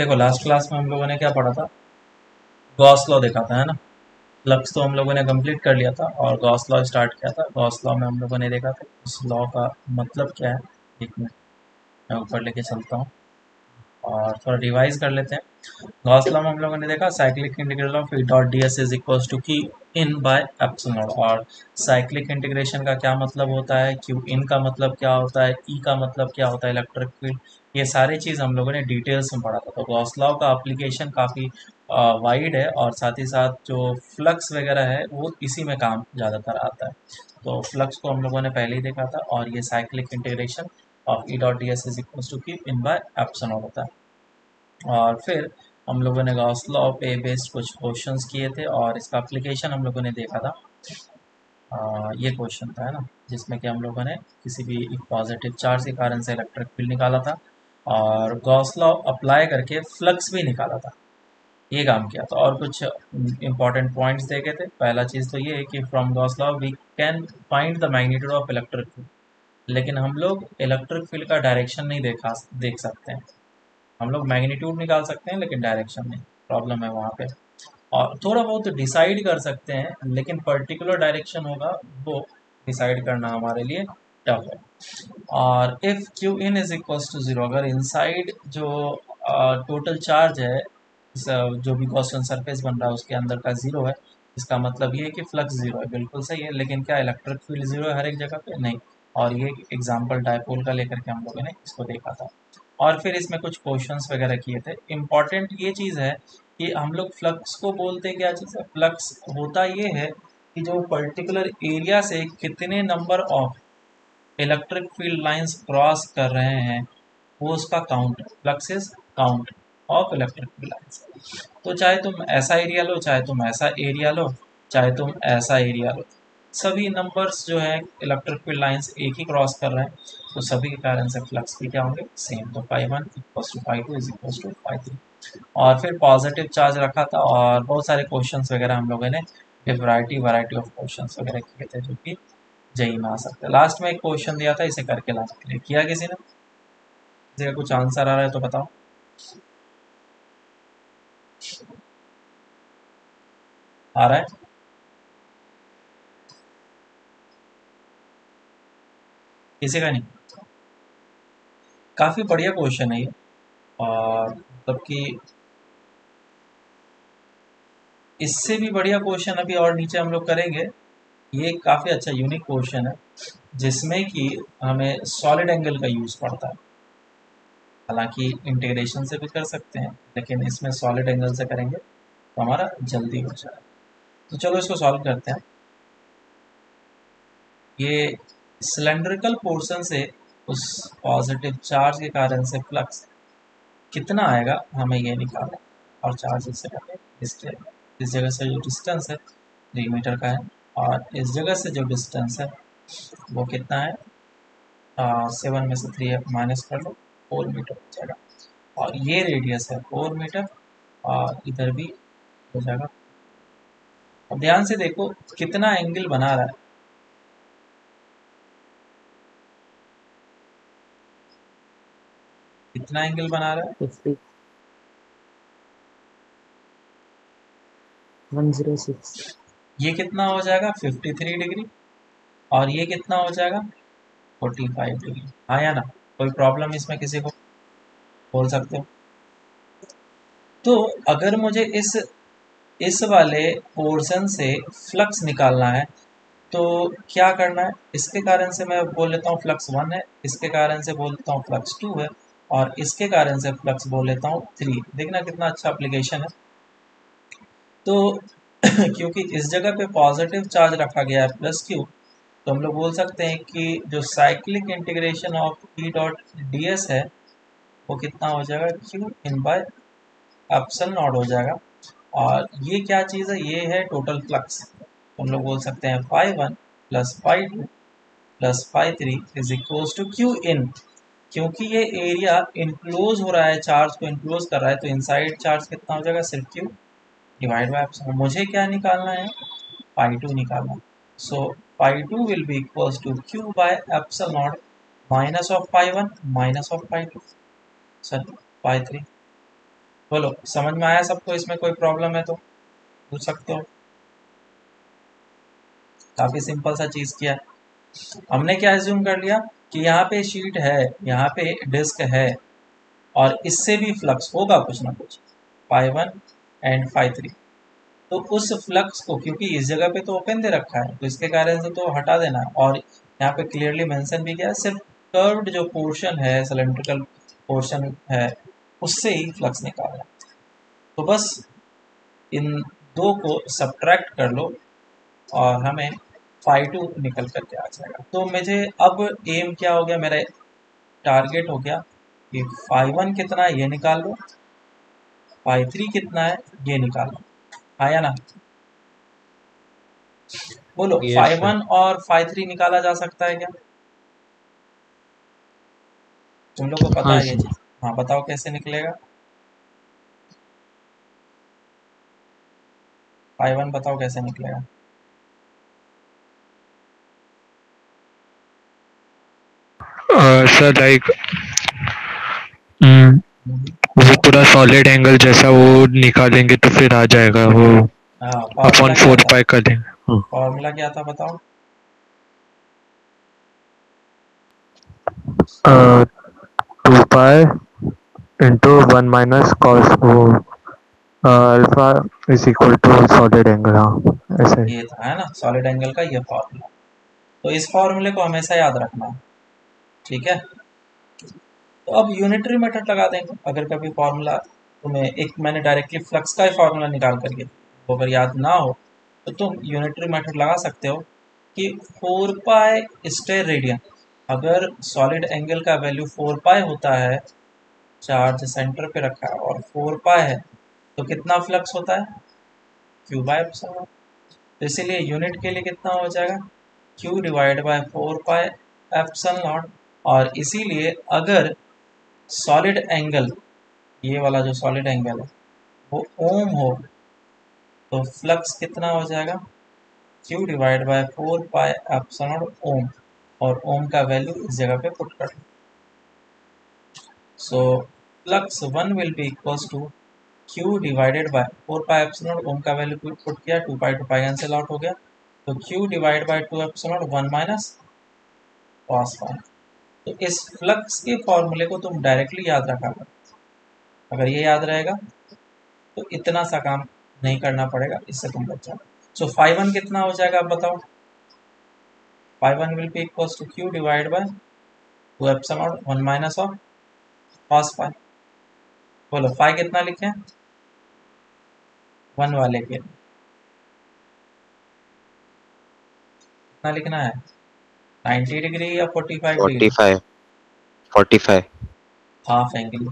देखो last class में हम लोगों ने क्या पढ़ा था, गॉस लॉ देखा था, है ना। फ्लक्स तो हम लोगों ने कंप्लीट कर लिया था और गॉस लॉ स्टार्ट किया था। गॉस लॉ में हम लोगों ने देखा था उस लॉ का मतलब क्या है। एक मिनट मैं ऊपर लेके चलता हूँ और थोड़ा रिवाइज कर लेते हैं। गॉस लॉ में हम लोगों ने देखा cyclic integral of E dot D S is equals to Q in by epsilon. और साइक्लिक इंटीग्रेशन का क्या मतलब होता है, क्यू इन का मतलब क्या होता है, ई का मतलब क्या होता है, इलेक्ट्रिक फील्ड, ये सारी चीज़ हम लोगों ने डिटेल्स में पढ़ा था। तो गॉस लॉ का एप्लीकेशन काफ़ी वाइड है और साथ ही साथ जो फ्लक्स वगैरह है वो इसी में काम ज़्यादातर आता है। तो फ्लक्स को हम लोगों ने पहले ही देखा था और ये cyclic integration of E dot D S is equals to Q in by epsilon होता है। और फिर हम लोगों ने गॉस लॉ पे बेस्ड कुछ क्वेश्चंस किए थे और इसका एप्लीकेशन हम लोगों ने देखा था। ये क्वेश्चन था, है ना, जिसमें कि हम लोगों ने किसी भी एक पॉजिटिव चार्ज के कारण से इलेक्ट्रिक फील्ड निकाला था और गॉस लॉ अप्लाई करके फ्लक्स भी निकाला था, ये काम किया था। और कुछ इंपॉर्टेंट पॉइंट्स देखे थे। पहला चीज़ तो ये है कि from Gauss law we can find the magnitude of electric field, लेकिन हम लोग इलेक्ट्रिक फील्ड का डायरेक्शन नहीं देख सकते हैं। हम लोग मैग्नीट्यूड निकाल सकते हैं लेकिन डायरेक्शन नहीं, प्रॉब्लम है वहाँ पे। और थोड़ा बहुत डिसाइड कर सकते हैं लेकिन पर्टिकुलर डायरेक्शन होगा वो डिसाइड करना हमारे लिए टफ है। और if Q in is equals to zero, अगर इनसाइड जो टोटल चार्ज है जो भी गॉसियन सरफेस बन रहा है उसके अंदर का ज़ीरो है, इसका मतलब ये है कि फ्लक्स ज़ीरो है, बिल्कुल सही है। लेकिन क्या इलेक्ट्रिक फील्ड ज़ीरो है हर एक जगह पे? नहीं। और ये एग्जाम्पल डायपोल का लेकर के हम लोगों ने इसको देखा था। और फिर इसमें कुछ क्वेश्चंस वगैरह किए थे। इम्पॉर्टेंट ये चीज़ है कि हम लोग फ्लक्स को बोलते हैं क्या चीज़ है। फ्लक्स होता ये है कि जो पर्टिकुलर एरिया से कितने number of electric field lines cross कर रहे हैं वो उसका काउंट है। Flux is count of electric field lines. तो चाहे तुम ऐसा एरिया लो, चाहे तुम ऐसा एरिया लो, चाहे तुम ऐसा एरिया लो, सभी नंबर्स जो है इलेक्ट्रिक फील्ड लाइंस एक ही क्रॉस कर रहे हैं, तो सभी के कारण से फ्लक्स भी क्या होंगे, सेम। तो phi one equals to phi two is equals to phi three. और फिर पॉजिटिव चार्ज रखा था और बहुत सारे क्वेश्चंस वगैरह हम लोगों ने वैरायटी ऑफ क्वेश्चंस वगैरह किए थे जो कि जेई में आ सकते हैं। लास्ट में एक क्वेश्चन दिया था, इसे करके ला सकते हैं। किया किसी ने? किसी का कुछ आंसर आ रहा है तो बताओ। आ रहा है? किसी का नहीं? काफ़ी बढ़िया क्वेश्चन है ये। और मतलब कि इससे भी बढ़िया क्वेश्चन अभी और नीचे हम लोग करेंगे। ये काफ़ी अच्छा यूनिक क्वेश्चन है जिसमें कि हमें सॉलिड एंगल का यूज़ पड़ता है। हालांकि इंटीग्रेशन से भी कर सकते हैं लेकिन इसमें सॉलिड एंगल से करेंगे तो हमारा जल्दी हो जाए। तो चलो इसको सॉल्व करते हैं। ये सिलेंड्रिकल पोर्शन से उस पॉजिटिव चार्ज के कारण से फ्लक्स कितना आएगा हमें ये निकालना है। और चार्ज इस जगह पे इस जगह से जो डिस्टेंस है 3 मीटर का है और इस जगह से जो डिस्टेंस है वो कितना है, 7 में से 3 माइनस कर लो, 4 मीटर हो जाएगा। और ये रेडियस है 4 मीटर और इधर भी हो जाएगा। अब ध्यान से देखो कितना एंगल बना रहा है। कितना एंगल बना रहा है? 106। ये कितना हो जाएगा? 53 डिग्री। और ये कितना हो जाएगा? 45 डिग्री। हाँ या ना? कोई प्रॉब्लम इसमें किसी को? बोल सकते हो। तो अगर मुझे इस वाले पोर्शन से फ्लक्स निकालना है तो क्या करना है? इसके कारण से मैं बोल लेता हूँ फ्लक्स 1 है, इसके कारण से बोल लेता हूँ फ्लक्स 2 है और इसके कारण से फ्लक्स बोल लेता हूँ 3। देखना कितना अच्छा एप्लीकेशन है। तो क्योंकि इस जगह पे पॉजिटिव चार्ज रखा गया है +q, तो हम लोग बोल सकते हैं कि जो cyclic integration of E dot D S है वो कितना हो जाएगा, q in by epsilon not हो जाएगा। और ये क्या चीज़ है? ये है टोटल फ्लक्स। तो हम लोग बोल सकते हैं phi one plus phi two plus phi three is equals to q in. क्योंकि ये एरिया इनक्लोज हो रहा है, चार्ज को इनक्लोज कर रहा है, तो इनसाइड चार्ज कितना हो जाएगा, सिर्फ क्यू डिवाइड बाय एप्सिलॉन। मुझे क्या निकालना है? पाई टू निकालना। So phi two will be equals to Q by epsilon minus of phi one minus of phi two, sorry phi three बोलो समझ में आया सबको? इसमें कोई प्रॉब्लम है तो पूछ सकते हो। काफी सिंपल सा चीज किया हमने। क्या एज्यूम कर लिया कि यहाँ पे शीट है, यहाँ पे डिस्क है और इससे भी फ्लक्स होगा कुछ ना कुछ, φ1 एंड φ3। तो उस फ्लक्स को, क्योंकि इस जगह पे तो ओपन दे रखा है तो इसके कारण से तो हटा देना है। और यहाँ पे क्लियरली मेंशन भी किया है सिर्फ कर्व्ड जो पोर्शन है, सिलेंड्रिकल पोर्शन है, उससे ही फ्लक्स निकालना। तो बस इन दो को सब्ट्रैक्ट कर लो और हमें φ2 निकल करके आ जाएगा। तो मुझे अब एम क्या हो गया, मेरा टारगेट हो गया कि φ1 कितना है ये निकाल लो, φ3 कितना है ये निकाल लो। आया ना? बोलो φ1 और φ3 निकाला जा सकता है क्या? तुम लोग को पता है ये चीज? हाँ बताओ कैसे निकलेगा φ1, बताओ कैसे निकलेगा? सर लाइक वो पूरा सॉलिड एंगल जैसा वो निकालेंगे तो फिर आ जाएगा वो अपॉन 4 पाई कर देंगे। फॉर्मूला क्या था बताओ? ऐसे ये था, है ना, सॉलिड एंगल का ये फॉर्मूला। तो इस फॉर्मूले को हमेशा याद रखना है, ठीक है? तो अब यूनिटरी मेथड लगा देंगे। अगर कभी फार्मूला तुम्हें, एक मैंने डायरेक्टली फ्लक्स का ही फार्मूला निकाल करके, तो अगर याद ना हो तो तुम यूनिटरी मेथड लगा सकते हो कि 4 पाई स्टेयर रेडियन, अगर सॉलिड एंगल का वैल्यू 4 पाई होता है, चार्ज सेंटर पे रखा है और 4 पाई है, तो कितना फ्लक्स होता है? Q by epsilon. तो इसीलिए यूनिट के लिए कितना हो जाएगा? Q divide by 4 pi epsilon. और इसीलिए अगर सॉलिड एंगल, ये वाला जो सॉलिड एंगल है, वो ओम हो तो फ्लक्स कितना हो जाएगा? q divide by 4 pi epsilon ओम। और ओम का वैल्यू इस जगह पे पुट कर दो। सो flux 1 will be equals to q divided by 4 pi epsilon, ओम का वैल्यू पुट किया, 2 पाई कैंसिल आउट हो गया, तो q divide by 2 epsilon 1 minus cos phi. तो इस फ्लक्स के फॉर्मूले को तुम डायरेक्टली याद रखा करो। अगर ये याद रहेगा तो इतना सा काम नहीं करना पड़ेगा, इससे तुम बच जाओ। सो φ1 कितना हो जाएगा आप बताओ? φ1 will be equals to q divide by 2 epsilon 1 minus of cos phi. बोलो फाई कितना लिखे 1 वाले के, कितना लिखना है? 90 डिग्री या 45 डिग्री? 45 हाफ एंगल,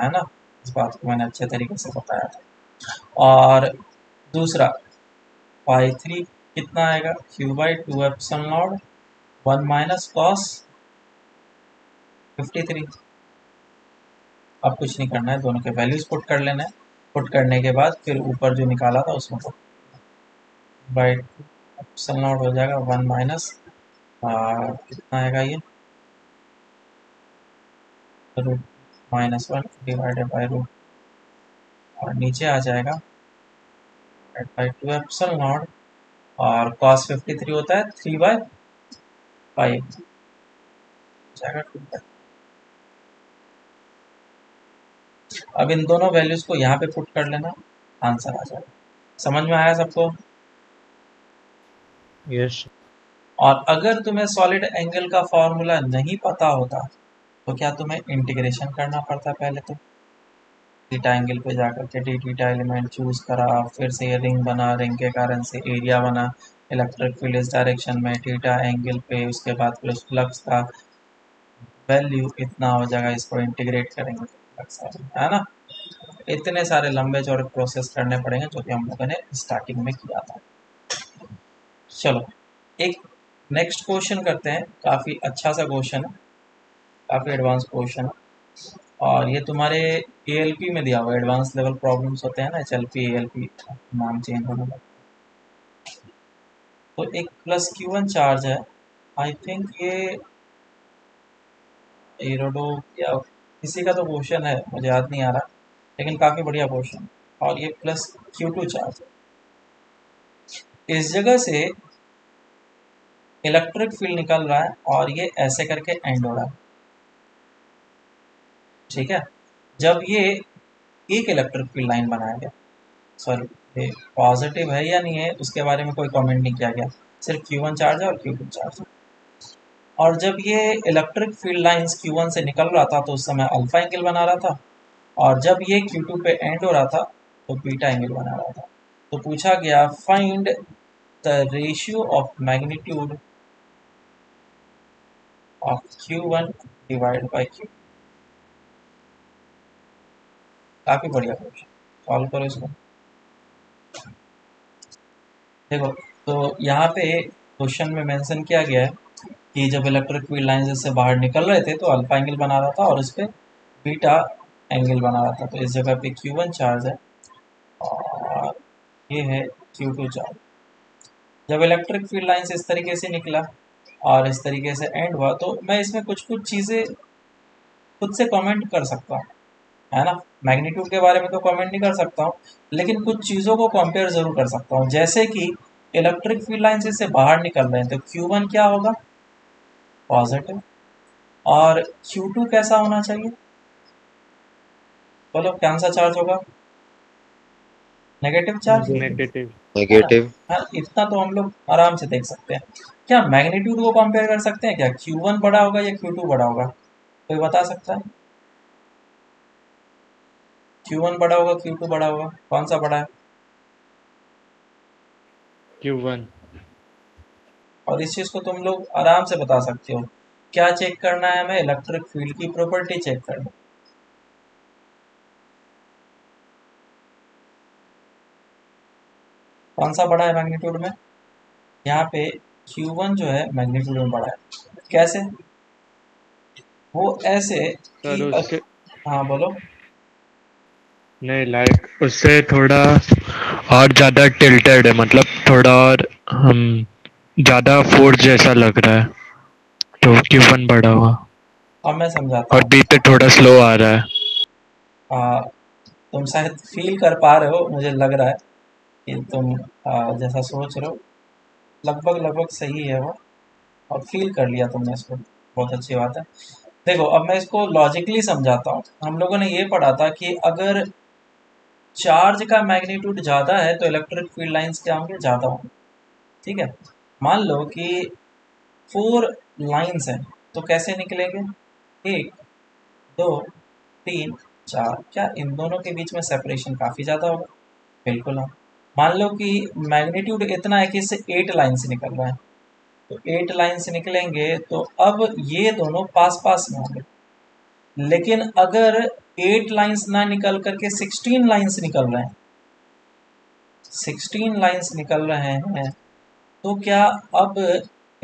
है ना? इस बात को मैंने अच्छे तरीके से बताया था। और दूसरा φ3 कितना आएगा? q by 2 epsilon 1 minus cos 53। अब कुछ नहीं करना है, दोनों के वैल्यूज पुट कर लेना है। पुट करने के बाद फिर ऊपर जो निकाला था उसमें बाई 2 एप्सिलॉन हो जाएगा 1 माइनस कितना आएगा ये, root minus 1 divided by root, और नीचे आ जाएगा बाई 2 एप्सिलॉन, और cos 53 होता है 3 बाई 5 जाएगा 2 बाई। अब इन दोनों वैल्यूज को यहाँ पे पुट कर लेना, आंसर आ जाएगा। समझ में आया सबको? यस। और अगर तुम्हें सॉलिड एंगल का फॉर्मूला नहीं पता होता तो क्या तुम्हें इंटीग्रेशन करना पड़ता? पहले तो थीटा एंगल पे जाकर के डी थीटा एलिमेंट चूज करा, फिर से ये रिंग बना, रिंग के कारण से एरिया बना, इलेक्ट्रिक फील्ड इस डायरेक्शन में, थीटा एंगल पे, उसके बाद फिर फ्लक्स का वैल्यू इतना हो जाएगा, इसको इंटीग्रेट करेंगे, है ना? इतने सारे लंबे चौड़े प्रोसेस करने पड़ेंगे जो कि हम लोगों ने स्टार्टिंग में किया था। चलो एक नेक्स्ट क्वेश्चन करते हैं। काफ़ी अच्छा सा क्वेश्चन है, काफ़ी एडवांस क्वेश्चन है, और ये तुम्हारे एएलपी में दिया हुआ, एडवांस लेवल प्रॉब्लम्स होते हैं ना, एचएलपी एएलपी नाम चेंज होने लगता। तो एक +q1 चार्ज है, आई थिंक ये एरोडो या किसी का तो क्वेश्चन है, मुझे याद नहीं आ रहा। लेकिन काफ़ी बढ़िया क्वेश्चन। और ये प्लस Q2 चार्ज है। इस जगह से इलेक्ट्रिक फील्ड निकल रहा है और ये ऐसे करके एंड हो रहा है, ठीक है। जब ये एक इलेक्ट्रिक फील्ड लाइन बनाया गया, सॉरी पॉजिटिव है या नहीं है उसके बारे में कोई कमेंट नहीं किया गया, सिर्फ Q1 चार्ज है और Q2 चार्ज है। और जब ये इलेक्ट्रिक फील्ड लाइंस Q1 से निकल रहा था तो उस समय अल्फा एंगल बना रहा था, और जब ये Q2 पे एंड हो रहा था तो बीटा एंगल बना रहा था। तो पूछा गया find the ratio of magnitude of Q1 divide by Q। काफ़ी बढ़िया क्वेश्चन, सॉल्व करो इसको। देखो तो यहाँ पे क्वेश्चन में मेंशन किया गया है कि जब इलेक्ट्रिक फील्ड लाइंस इससे बाहर निकल रहे थे तो अल्फा एंगल बना रहा था और इस पर बीटा एंगल बना रहा था। तो इस जगह पे Q1 चार्ज है और ये है Q2 चार्ज। जब इलेक्ट्रिक फील्ड लाइंस इस तरीके से निकला और इस तरीके से एंड हुआ, तो मैं इसमें कुछ चीज़ें खुद से कमेंट कर सकता हूँ, है ना। मैग्नीट्यूड के बारे में तो कमेंट नहीं कर सकता हूँ, लेकिन कुछ चीज़ों को कंपेयर ज़रूर कर सकता हूँ। जैसे कि इलेक्ट्रिक फील्ड लाइंस इससे बाहर निकल रहे हैं तो Q1 क्या होगा, पॉजिटिव, और Q2 कैसा होना चाहिए, बोलो कौन सा चार्ज होगा, नेगेटिव चार्ज, नेगेटिव। हाँ, इतना तो हम लोग आराम से देख सकते हैं। क्या मैग्नीट्यूड को कंपेयर कर सकते हैं, क्या Q1 बड़ा होगा या Q2 बड़ा होगा, कोई बता सकता है? Q1 बड़ा होगा, Q2 बड़ा होगा, कौन सा बड़ा है? Q1। और इस चीज़ को तुम लोग आराम से बता सकते हो। क्या चेक करना है हमें, इलेक्ट्रिक फील्ड की प्रॉपर्टी चेक करना। कौन सा बड़ा है मैग्नीट्यूड में? यहाँ पे Q1 जो है मैग्नीट्यूड में बड़ा है। कैसे? वो ऐसे कि, हाँ बोलो। नहीं लाइक उससे थोड़ा और ज़्यादा टिल्टेड है, मतलब थोड़ा और ज़्यादा फोर्स जैसा लग रहा है, तो Q1 बड़ा हुआ। और मैं समझाता, और बीट थोड़ा स्लो आ रहा है। तुम शायद फील कर पा रहे हो, मुझे लग रहा है कि तुम जैसा सोच रहे हो लगभग सही है वो, और फील कर लिया तुमने इसको, बहुत अच्छी बात है। देखो अब मैं इसको लॉजिकली समझाता हूँ। हम लोगों ने ये पढ़ा था कि अगर चार्ज का मैग्नीट्यूड ज़्यादा है तो इलेक्ट्रिक फील्ड लाइंस क्या होंगे, ज़्यादा होंगे, ठीक है। मान लो कि 4 लाइंस हैं तो कैसे निकलेंगे, 1 2 3 4। क्या इन दोनों के बीच में सेपरेशन काफ़ी ज़्यादा होगा? बिल्कुल हाँ। मान लो कि मैग्नीट्यूड इतना है कि इससे 8 लाइन से निकल रहा है, तो 8 लाइन से निकलेंगे तो अब ये दोनों पास में होंगे। लेकिन अगर 8 लाइंस ना निकल करके 16 लाइंस निकल रहे हैं, 16 लाइंस निकल रहे हैं, तो क्या अब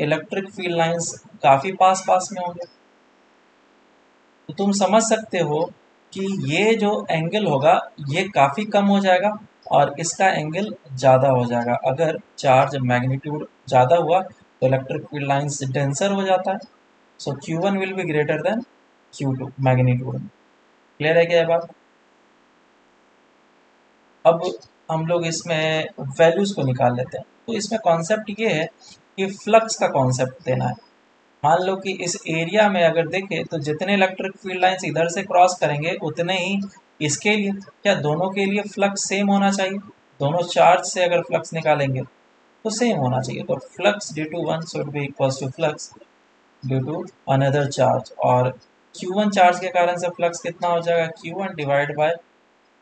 इलेक्ट्रिक फील्ड लाइंस काफ़ी पास में होंगे? तो तुम समझ सकते हो कि ये जो एंगल होगा ये काफ़ी कम हो जाएगा और इसका एंगल ज़्यादा हो जाएगा। अगर चार्ज मैग्नीट्यूड ज़्यादा हुआ तो इलेक्ट्रिक फील्ड लाइंस डेंसर हो जाता है। So Q1 will be greater than Q2 magnitude. Clear है क्या ये बात? अब हम लोग इसमें वैल्यूज़ को निकाल लेते हैं। तो इसमें कॉन्सेप्ट ये है कि फ्लक्स का कॉन्सेप्ट देना है। मान लो कि इस एरिया में अगर देखें तो जितने इलेक्ट्रिक फील्ड लाइंस इधर से क्रॉस करेंगे उतने ही इसके लिए, क्या दोनों के लिए फ्लक्स सेम होना चाहिए? दोनों चार्ज से अगर फ्लक्स निकालेंगे तो सेम होना चाहिए। तो flux due to one should be equals to flux due to another charge. और Q1 चार्ज के कारण से फ्लक्स कितना हो जाएगा, Q1 डिवाइड बाय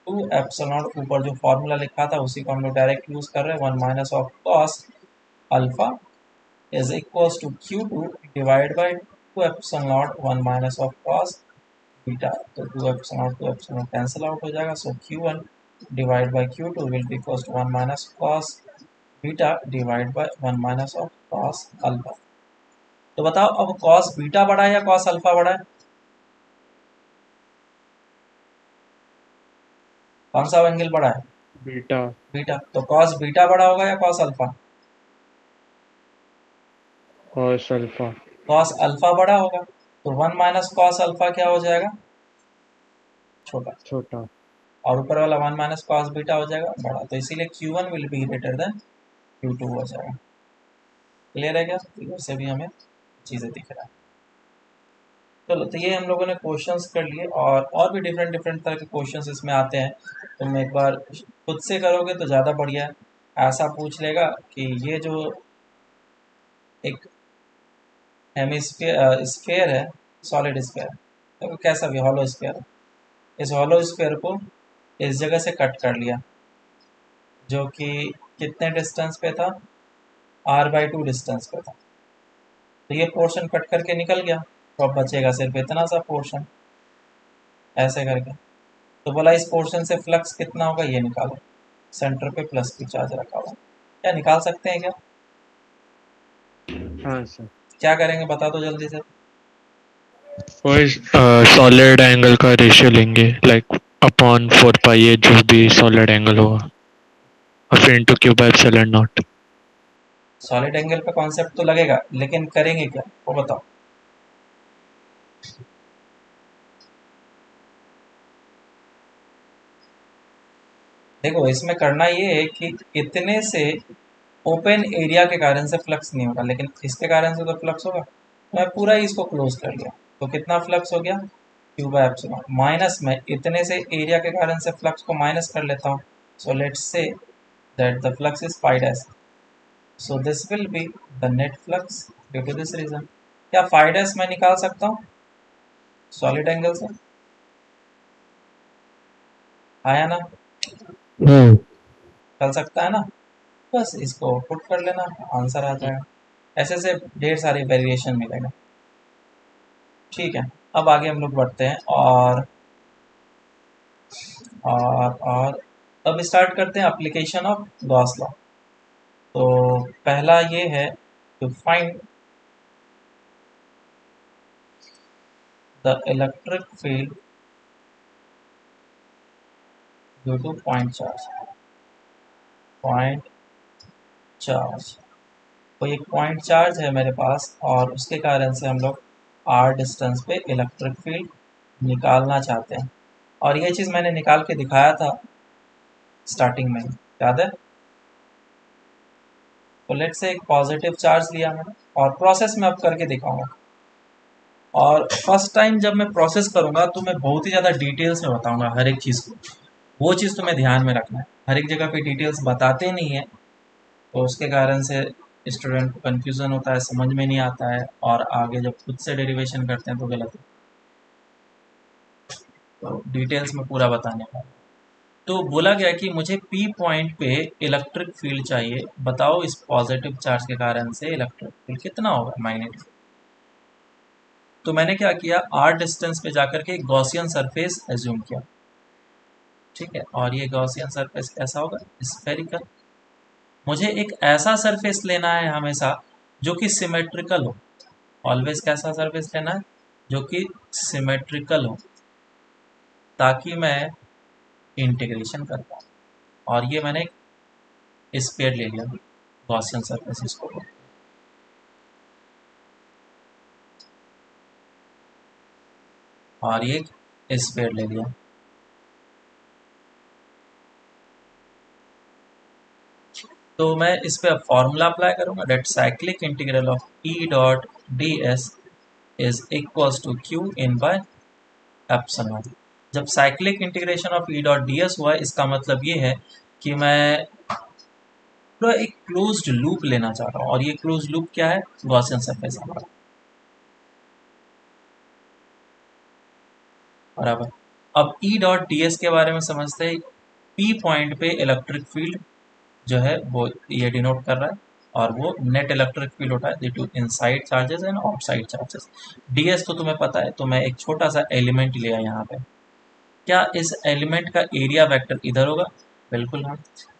2 एप्सिलॉन। ऊपर जो फॉर्मूला लिखा था उसी को हम लोग डायरेक्ट यूज़ कर रहे हैं, 1 minus of cos alpha is equals to Q2 divide by 2 epsilon 1 minus of cos beta. तो 2 एप्सिलॉन कैंसिल आउट हो जाएगा। So Q1 divide by Q2 will be equals to 1 minus cos beta divide by 1 minus of cos alpha. तो बताओ अब cos beta बड़ा है या cos alpha बड़ा है? कौन सा एंगल बड़ा है? बीटा। तो कॉस बीटा बड़ा होगा या कॉस अल्फा? कॉस अल्फा बड़ा होगा। तो 1 माइनस कॉस अल्फा क्या हो जाएगा, छोटा। और ऊपर वाला 1 माइनस कॉस बीटा हो जाएगा बड़ा, तो इसीलिए Q1 will be greater than Q2 हो जाएगा। क्लियर है क्या? फिगर से भी हमें चीज़ें दिख रहा है। चलो तो ये हम लोगों ने क्वेश्चंस कर लिए और भी डिफरेंट डिफरेंट तरह के क्वेश्चंस इसमें आते हैं। तुम एक बार खुद से करोगे तो ज़्यादा बढ़िया है। ऐसा पूछ लेगा कि ये जो एक हेमिस्फीयर स्फेयर है, सॉलिड स्फेयर, तो कैसा भी हॉलो स्फेयर, इस हॉलो स्फेयर को इस जगह से कट कर लिया जो कि कितने डिस्टेंस पे था, r/2 डिस्टेंस पे था। तो ये पोर्शन कट करके निकल गया, तो अब बचेगा सिर्फ इतना सा पोर्शन। ऐसे करके तो बोला इस पोर्शन से फ्लक्स कितना होगा ये निकालो, सेंटर पे प्लस की चार्ज रखा हुआ, क्या निकाल सकते हैं क्या? हाँ सर, क्या करेंगे बता दो जल्दी से। सॉलिड एंगल का रेशियो लेंगे लाइक अपॉन 4 पाई ए जो भी सॉलिड एंगल होगा और फिर into Q by epsilon not. Solid angle का कॉन्सेप्ट तो लगेगा लेकिन करेंगे क्या वो बताओ। देखो इसमें करना ये है कि इतने से ओपन एरिया के कारण से फ्लक्स नहीं होगा लेकिन इसके कारण से तो फ्लक्स होगा। मैं पूरा ही इसको क्लोज कर लिया तो कितना फ्लक्स हो गया, Q बाय एप्सिलॉन माइनस। मैं इतने से एरिया के कारण से फ्लक्स को माइनस कर लेता हूँ। So let's say that the flux is pi dash, so this will be the net flux due to this region. क्या पाई डैश मैं निकाल सकता हूँ सॉलिड एंगल से? आया ना, चल सकता है ना, बस इसको पुट कर लेना आंसर आ जाएगा। ऐसे से ढेर सारी वेरिएशन मिलेगा। ठीक है, अब आगे हम लोग बढ़ते हैं और अब स्टार्ट करते हैं एप्लीकेशन ऑफ गॉस लॉ। तो पहला ये है to find the electric field due to point charge. तो एक पॉइंट चार्ज है मेरे पास और उसके कारण से हम लोग r डिस्टेंस पे इलेक्ट्रिक फील्ड निकालना चाहते हैं। और ये चीज़ मैंने निकाल के दिखाया था स्टार्टिंग में, याद है? तो लेट्स से एक पॉजिटिव चार्ज लिया मैंने और प्रोसेस में अब करके दिखाऊंगा। और फर्स्ट टाइम जब मैं प्रोसेस करूंगा तो मैं बहुत ही ज़्यादा डिटेल्स में बताऊंगा हर एक चीज़ को। वो चीज़ तुम्हें ध्यान में रखना है, हर एक जगह पे डिटेल्स बताते नहीं है तो उसके कारण से स्टूडेंट को कन्फ्यूज़न होता है, समझ में नहीं आता है और आगे जब खुद से डेरिवेशन करते हैं तो गलत है। तो डिटेल्स में पूरा बताने का। तो बोला गया कि मुझे P पॉइंट पे इलेक्ट्रिक फील्ड चाहिए, बताओ इस पॉजिटिव चार्ज के कारण से इलेक्ट्रिक फील्ड कितना होगा, मैग्नेटिक। तो मैंने क्या किया, r डिस्टेंस पे जाकर के गॉसियन सरफेस एज्यूम किया, ठीक है। और ये गॉसियन सरफेस कैसा होगा, स्फेरिकल। मुझे एक ऐसा सरफेस लेना है हमेशा जो कि सिमेट्रिकल हो, ऑलवेज कैसा सरफेस लेना है जो कि सिमेट्रिकल हो ताकि मैं इंटीग्रेशन कर पाऊँ। और ये मैंने एक स्फीयर ले लिया गॉसियन सरफेस, इसको और ये स्फीयर ले लिया। तो मैं इस पर फॉर्मूला अप्लाई करूंगा, that cyclic integral of E dot D S is equals to Q in by epsilon. जब cyclic integration of E dot D S हुआ इसका मतलब ये है कि मैं पूरा एक क्लोज्ड लूप लेना चाह रहा हूँ और ये क्लोज्ड लूप क्या है, गॉसियन सरफेस हमारा, बराबर। अब ई डॉट डी एस के बारे में समझते हैं। पी पॉइंट पे इलेक्ट्रिक फील्ड जो है वो ये डिनोट कर रहा है और वो नेट इलेक्ट्रिक फील्ड होता है due to inside charges and outside charges. DS तो तुम्हें पता है, तो मैं एक छोटा सा एलिमेंट लिया यहाँ पे। क्या इस एलिमेंट का एरिया वेक्टर इधर होगा? बिल्कुल हाँ।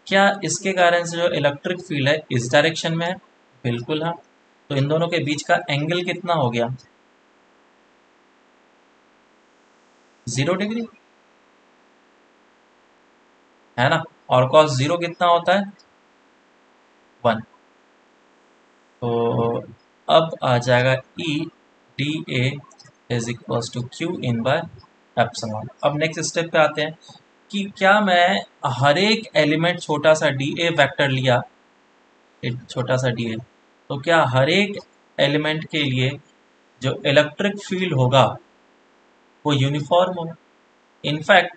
क्या इसके कारण से जो इलेक्ट्रिक फील्ड है इस डायरेक्शन में है? बिल्कुल हाँ। तो इन दोनों के बीच का एंगल कितना हो गया, 0 डिग्री है ना। और कॉस 0 कितना होता है, 1। तो अब आ जाएगा E D A is equals to Q in by epsilon. अब नेक्स्ट स्टेप पे आते हैं कि क्या मैं हर एक एलिमेंट छोटा सा डी ए वैक्टर लिया, एक छोटा सा डी ए, तो क्या हर एक एलिमेंट के लिए जो इलेक्ट्रिक फील्ड होगा वो यूनिफॉर्म होगा। इनफैक्ट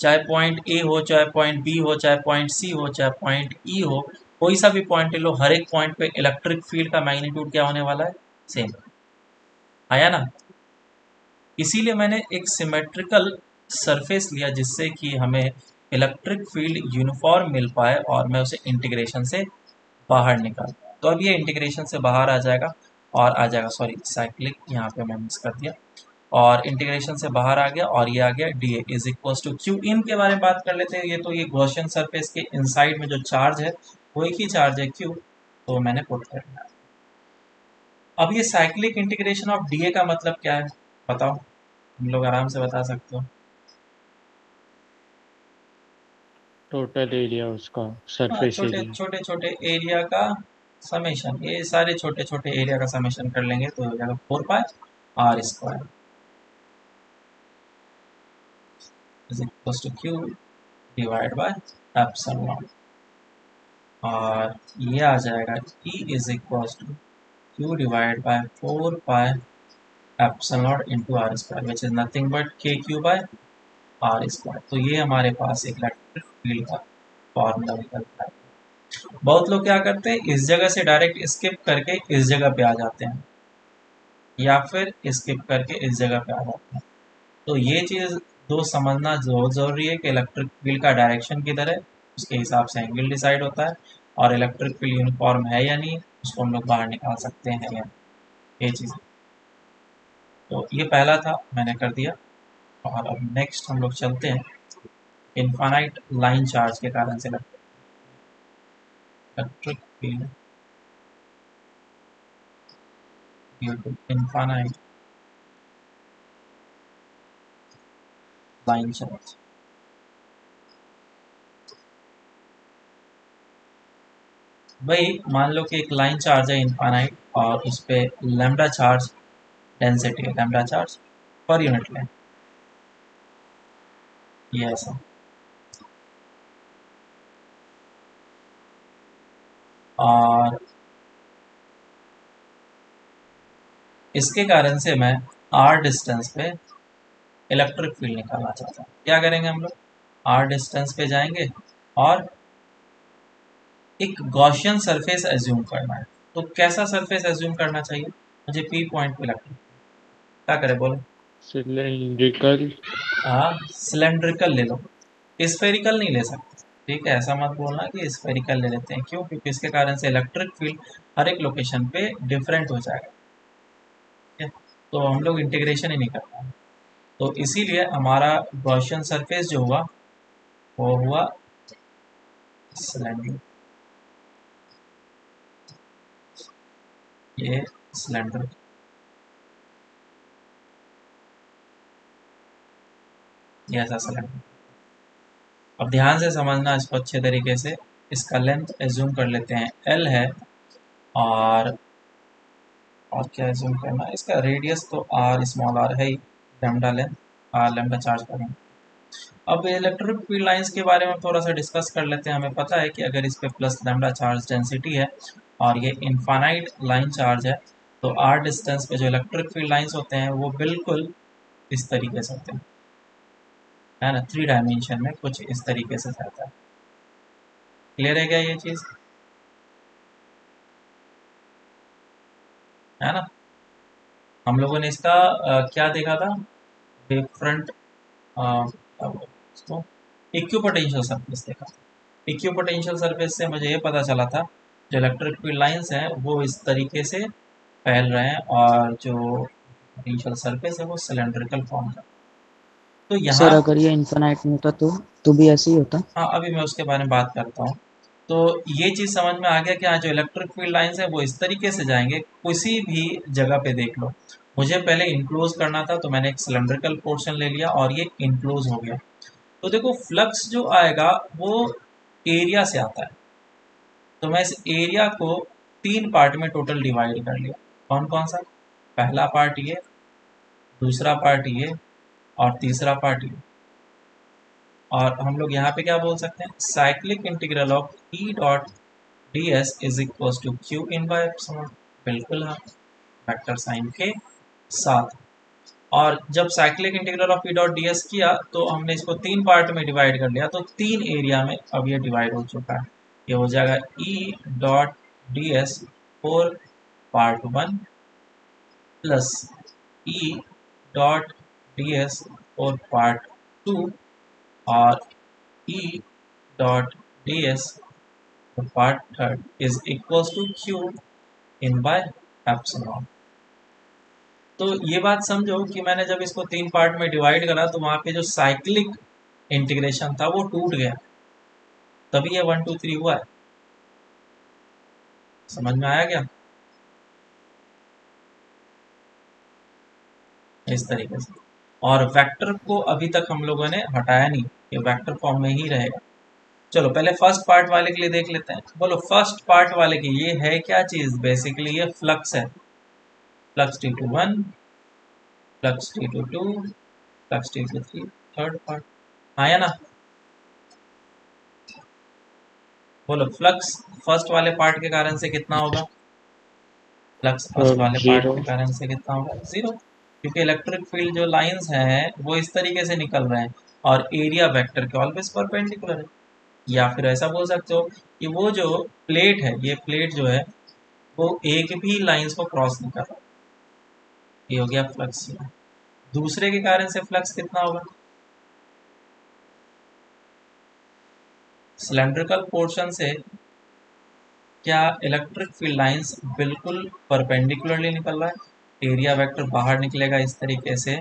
चाहे पॉइंट ए हो, चाहे पॉइंट बी हो, चाहे पॉइंट सी हो, चाहे पॉइंट ई हो, कोई सा भी पॉइंट ले लो, हर एक पॉइंट पे इलेक्ट्रिक फील्ड का मैग्नीट्यूड क्या होने वाला है, सेम। आया ना, इसीलिए मैंने एक सिमेट्रिकल सरफेस लिया जिससे कि हमें इलेक्ट्रिक फील्ड यूनिफॉर्म मिल पाए और मैं उसे इंटीग्रेशन से बाहर निकाल। तो अब ये इंटीग्रेशन से बाहर आ जाएगा और आ जाएगा, सॉरी साइक्लिक यहाँ पे मैं मिस कर दिया, और इंटीग्रेशन से बाहर आ गया और ये आ गया D A is equal to Q. इन के बारे में बात कर लेते हैं, ये तो ये गॉसियन सरफेस के इनसाइड में जो चार्ज है वो एक ही चार्ज है क्यू, तो मैंने पुट कर दिया। अब ये cyclic integration of D A का मतलब क्या है बताओ, हम लोग आराम से बता सकते हो। टोटल एरिया उसका, सरफेस एरिया, छोटे छोटे एरिया का समेशन, ये सारे छोटे छोटे एरिया का समेशन कर लेंगे तो हो जाएगा 4 pi r square is equal to Q divide by epsilon, और ये आ जाएगा E is equal to Q divide by 4 pi epsilon into R square which is nothing but KQ by are square. तो ये हमारे पास एक इलेक्ट्रिक फील्ड का formula निकलता है। बहुत लोग क्या करते हैं इस जगह से डायरेक्ट स्किप करके इस जगह पे आ जाते हैं या फिर स्किप करके इस जगह पे आ जाते हैं, तो ये चीज़ दो समझना बहुत जरूरी है कि इलेक्ट्रिक फील्ड का डायरेक्शन किधर है, उसके हिसाब से एंगल डिसाइड होता है, और इलेक्ट्रिक फील्ड यूनिफॉर्म है या नहीं उसको हम लोग बाहर निकाल सकते हैं या ये चीज़। तो ये पहला था, मैंने कर दिया। और अब नेक्स्ट हम लोग चलते हैं इनफाइनाइट लाइन चार्ज के कारण से electric field due to infinite line charge. भाई मान लो कि एक लाइन चार्ज है इनफाइनाइट और उस पे लैम्डा चार्ज डेंसिटी है, लैम्डा चार्ज पर यूनिट लेंथ, ये ऐसा। और इसके कारण से मैं r डिस्टेंस पे इलेक्ट्रिक फील्ड निकालना चाहता हूँ। क्या करेंगे हम लोग, r डिस्टेंस पे जाएंगे और एक गॉसियन सरफेस एज्यूम करना है। तो कैसा सरफेस एज्यूम करना चाहिए मुझे P पॉइंट पे लगता है, क्या करें बोलो, सिलेंड्रिकल। हाँ सिलेंड्रिकल ले लो, स्फेरिकल नहीं ले सकते, ठीक है, ऐसा मत बोलना कि स्फेरिकल ले लेते हैं, क्यों, क्योंकि इसके कारण से इलेक्ट्रिक फील्ड हर एक लोकेशन पे डिफरेंट हो जाएगा, ठीक है, तो हम लोग इंटीग्रेशन ही नहीं कर पाएंगे। तो इसीलिए हमारा गॉसियन सरफेस जो हुआ वो हुआ सिलेंड्रिकल, ये सिलेंडर। ऐसा सिलेंडर, अब ध्यान से समझना इसको अच्छे तरीके से। इसका लेंथ एज्यूम कर लेते हैं L है, और क्या एज्यूम करना है, इसका रेडियस तो r स्मॉल r है ही, lambda length r lambda charge करेंगे। अब इलेक्ट्रिक फील्ड लाइंस के बारे में थोड़ा सा डिस्कस कर लेते हैं। हमें पता है कि अगर इस पर प्लस लैम्डा चार्ज डेंसिटी है और ये इनफाइनाइट लाइन चार्ज है तो r डिस्टेंस पे जो इलेक्ट्रिक फील्ड लाइंस होते हैं वो बिल्कुल इस तरीके से होते हैं, है ना, 3 डायमेंशन में कुछ इस तरीके से जाता है। क्लियर है क्या ये चीज, है ना। हम लोगों ने इसका क्या देखा था, डिफरेंट इक्विपोटेंशियल सरफेस देखा। इक्विपोटेंशियल सरफेस से मुझे ये पता चला था जो इलेक्ट्रिक फील्ड लाइंस हैं वो इस तरीके से फैल रहे हैं और जो पोटेंशियल सरफेस है वो सिलेंड्रिकल फॉर्म का। तो यहाँ सर अगर ये इनफिनाइट में होता तो भी ऐसे ही होता। हाँ अभी मैं उसके बारे में बात करता हूँ। तो ये चीज़ समझ में आ गया कि हाँ जो इलेक्ट्रिक फील्ड लाइंस है वो इस तरीके से जाएंगे, किसी भी जगह पे देख लो। मुझे पहले इंक्लोज करना था तो मैंने एक सिलेंड्रिकल पोर्शन ले लिया और ये इंक्लोज हो गया। तो देखो फ्लक्स जो आएगा वो एरिया से आता है, तो मैं इस एरिया को 3 पार्ट में टोटल डिवाइड कर लिया। कौन कौन सा, पहला पार्ट ये, दूसरा पार्ट ये और तीसरा पार्ट ये। और हम लोग यहाँ पे क्या बोल सकते हैं, cyclic integral of E dot D S is equal to Q in by epsilon, बिल्कुल हाँ फैक्टर साइन के साथ। और जब cyclic integral of E dot D S किया तो हमने इसको तीन पार्ट में डिवाइड कर लिया, तो तीन एरिया में अब ये डिवाइड हो चुका है। ये हो जाएगा E dot D S for part one plus E dot D S for part two और E dot D S part third is equal to Q in by epsilon. तो ये बात समझो कि मैंने जब इसको तीन पार्ट में डिवाइड करा तो वहाँ पे जो साइक्लिक इंटीग्रेशन था वो टूट गया, तभी ये 1 2 3 हुआ है। समझ में आया क्या? इस तरीके से। और वेक्टर को अभी तक हम लोगों ने हटाया नहीं, ये वेक्टर फॉर्म में ही रहेगा। चलो पहले फर्स्ट पार्ट वाले के लिए देख लेते हैं। बोलो फर्स्ट पार्ट वाले की ये है क्या चीज़? बेसिकली ये फ्लक्स है, flux T21, flux T22, flux T23, third part. हाँ या ना? बोलो फ्लक्स फर्स्ट वाले पार्ट के कारण से कितना होगा? फ्लक्स फर्स्ट वाले पार्ट के कारण से कितना होगा? 0, क्योंकि इलेक्ट्रिक फील्ड जो लाइंस हैं वो इस तरीके से निकल रहे हैं और एरिया वेक्टर के ऑलवेज परपेंडिकुलर है। या फिर ऐसा बोल सकते हो कि वो जो प्लेट है, ये प्लेट जो है वो एक भी लाइंस को क्रॉस नहीं कर रहा। ये हो गया फ्लक्स। दूसरे के कारण से फ्लक्स कितना होगा? सिलेंड्रिकल पोर्शन से क्या इलेक्ट्रिक फील्ड लाइंस बिल्कुल परपेंडिकुलरली निकल रहा है, एरिया वेक्टर बाहर निकलेगा इस तरीके से,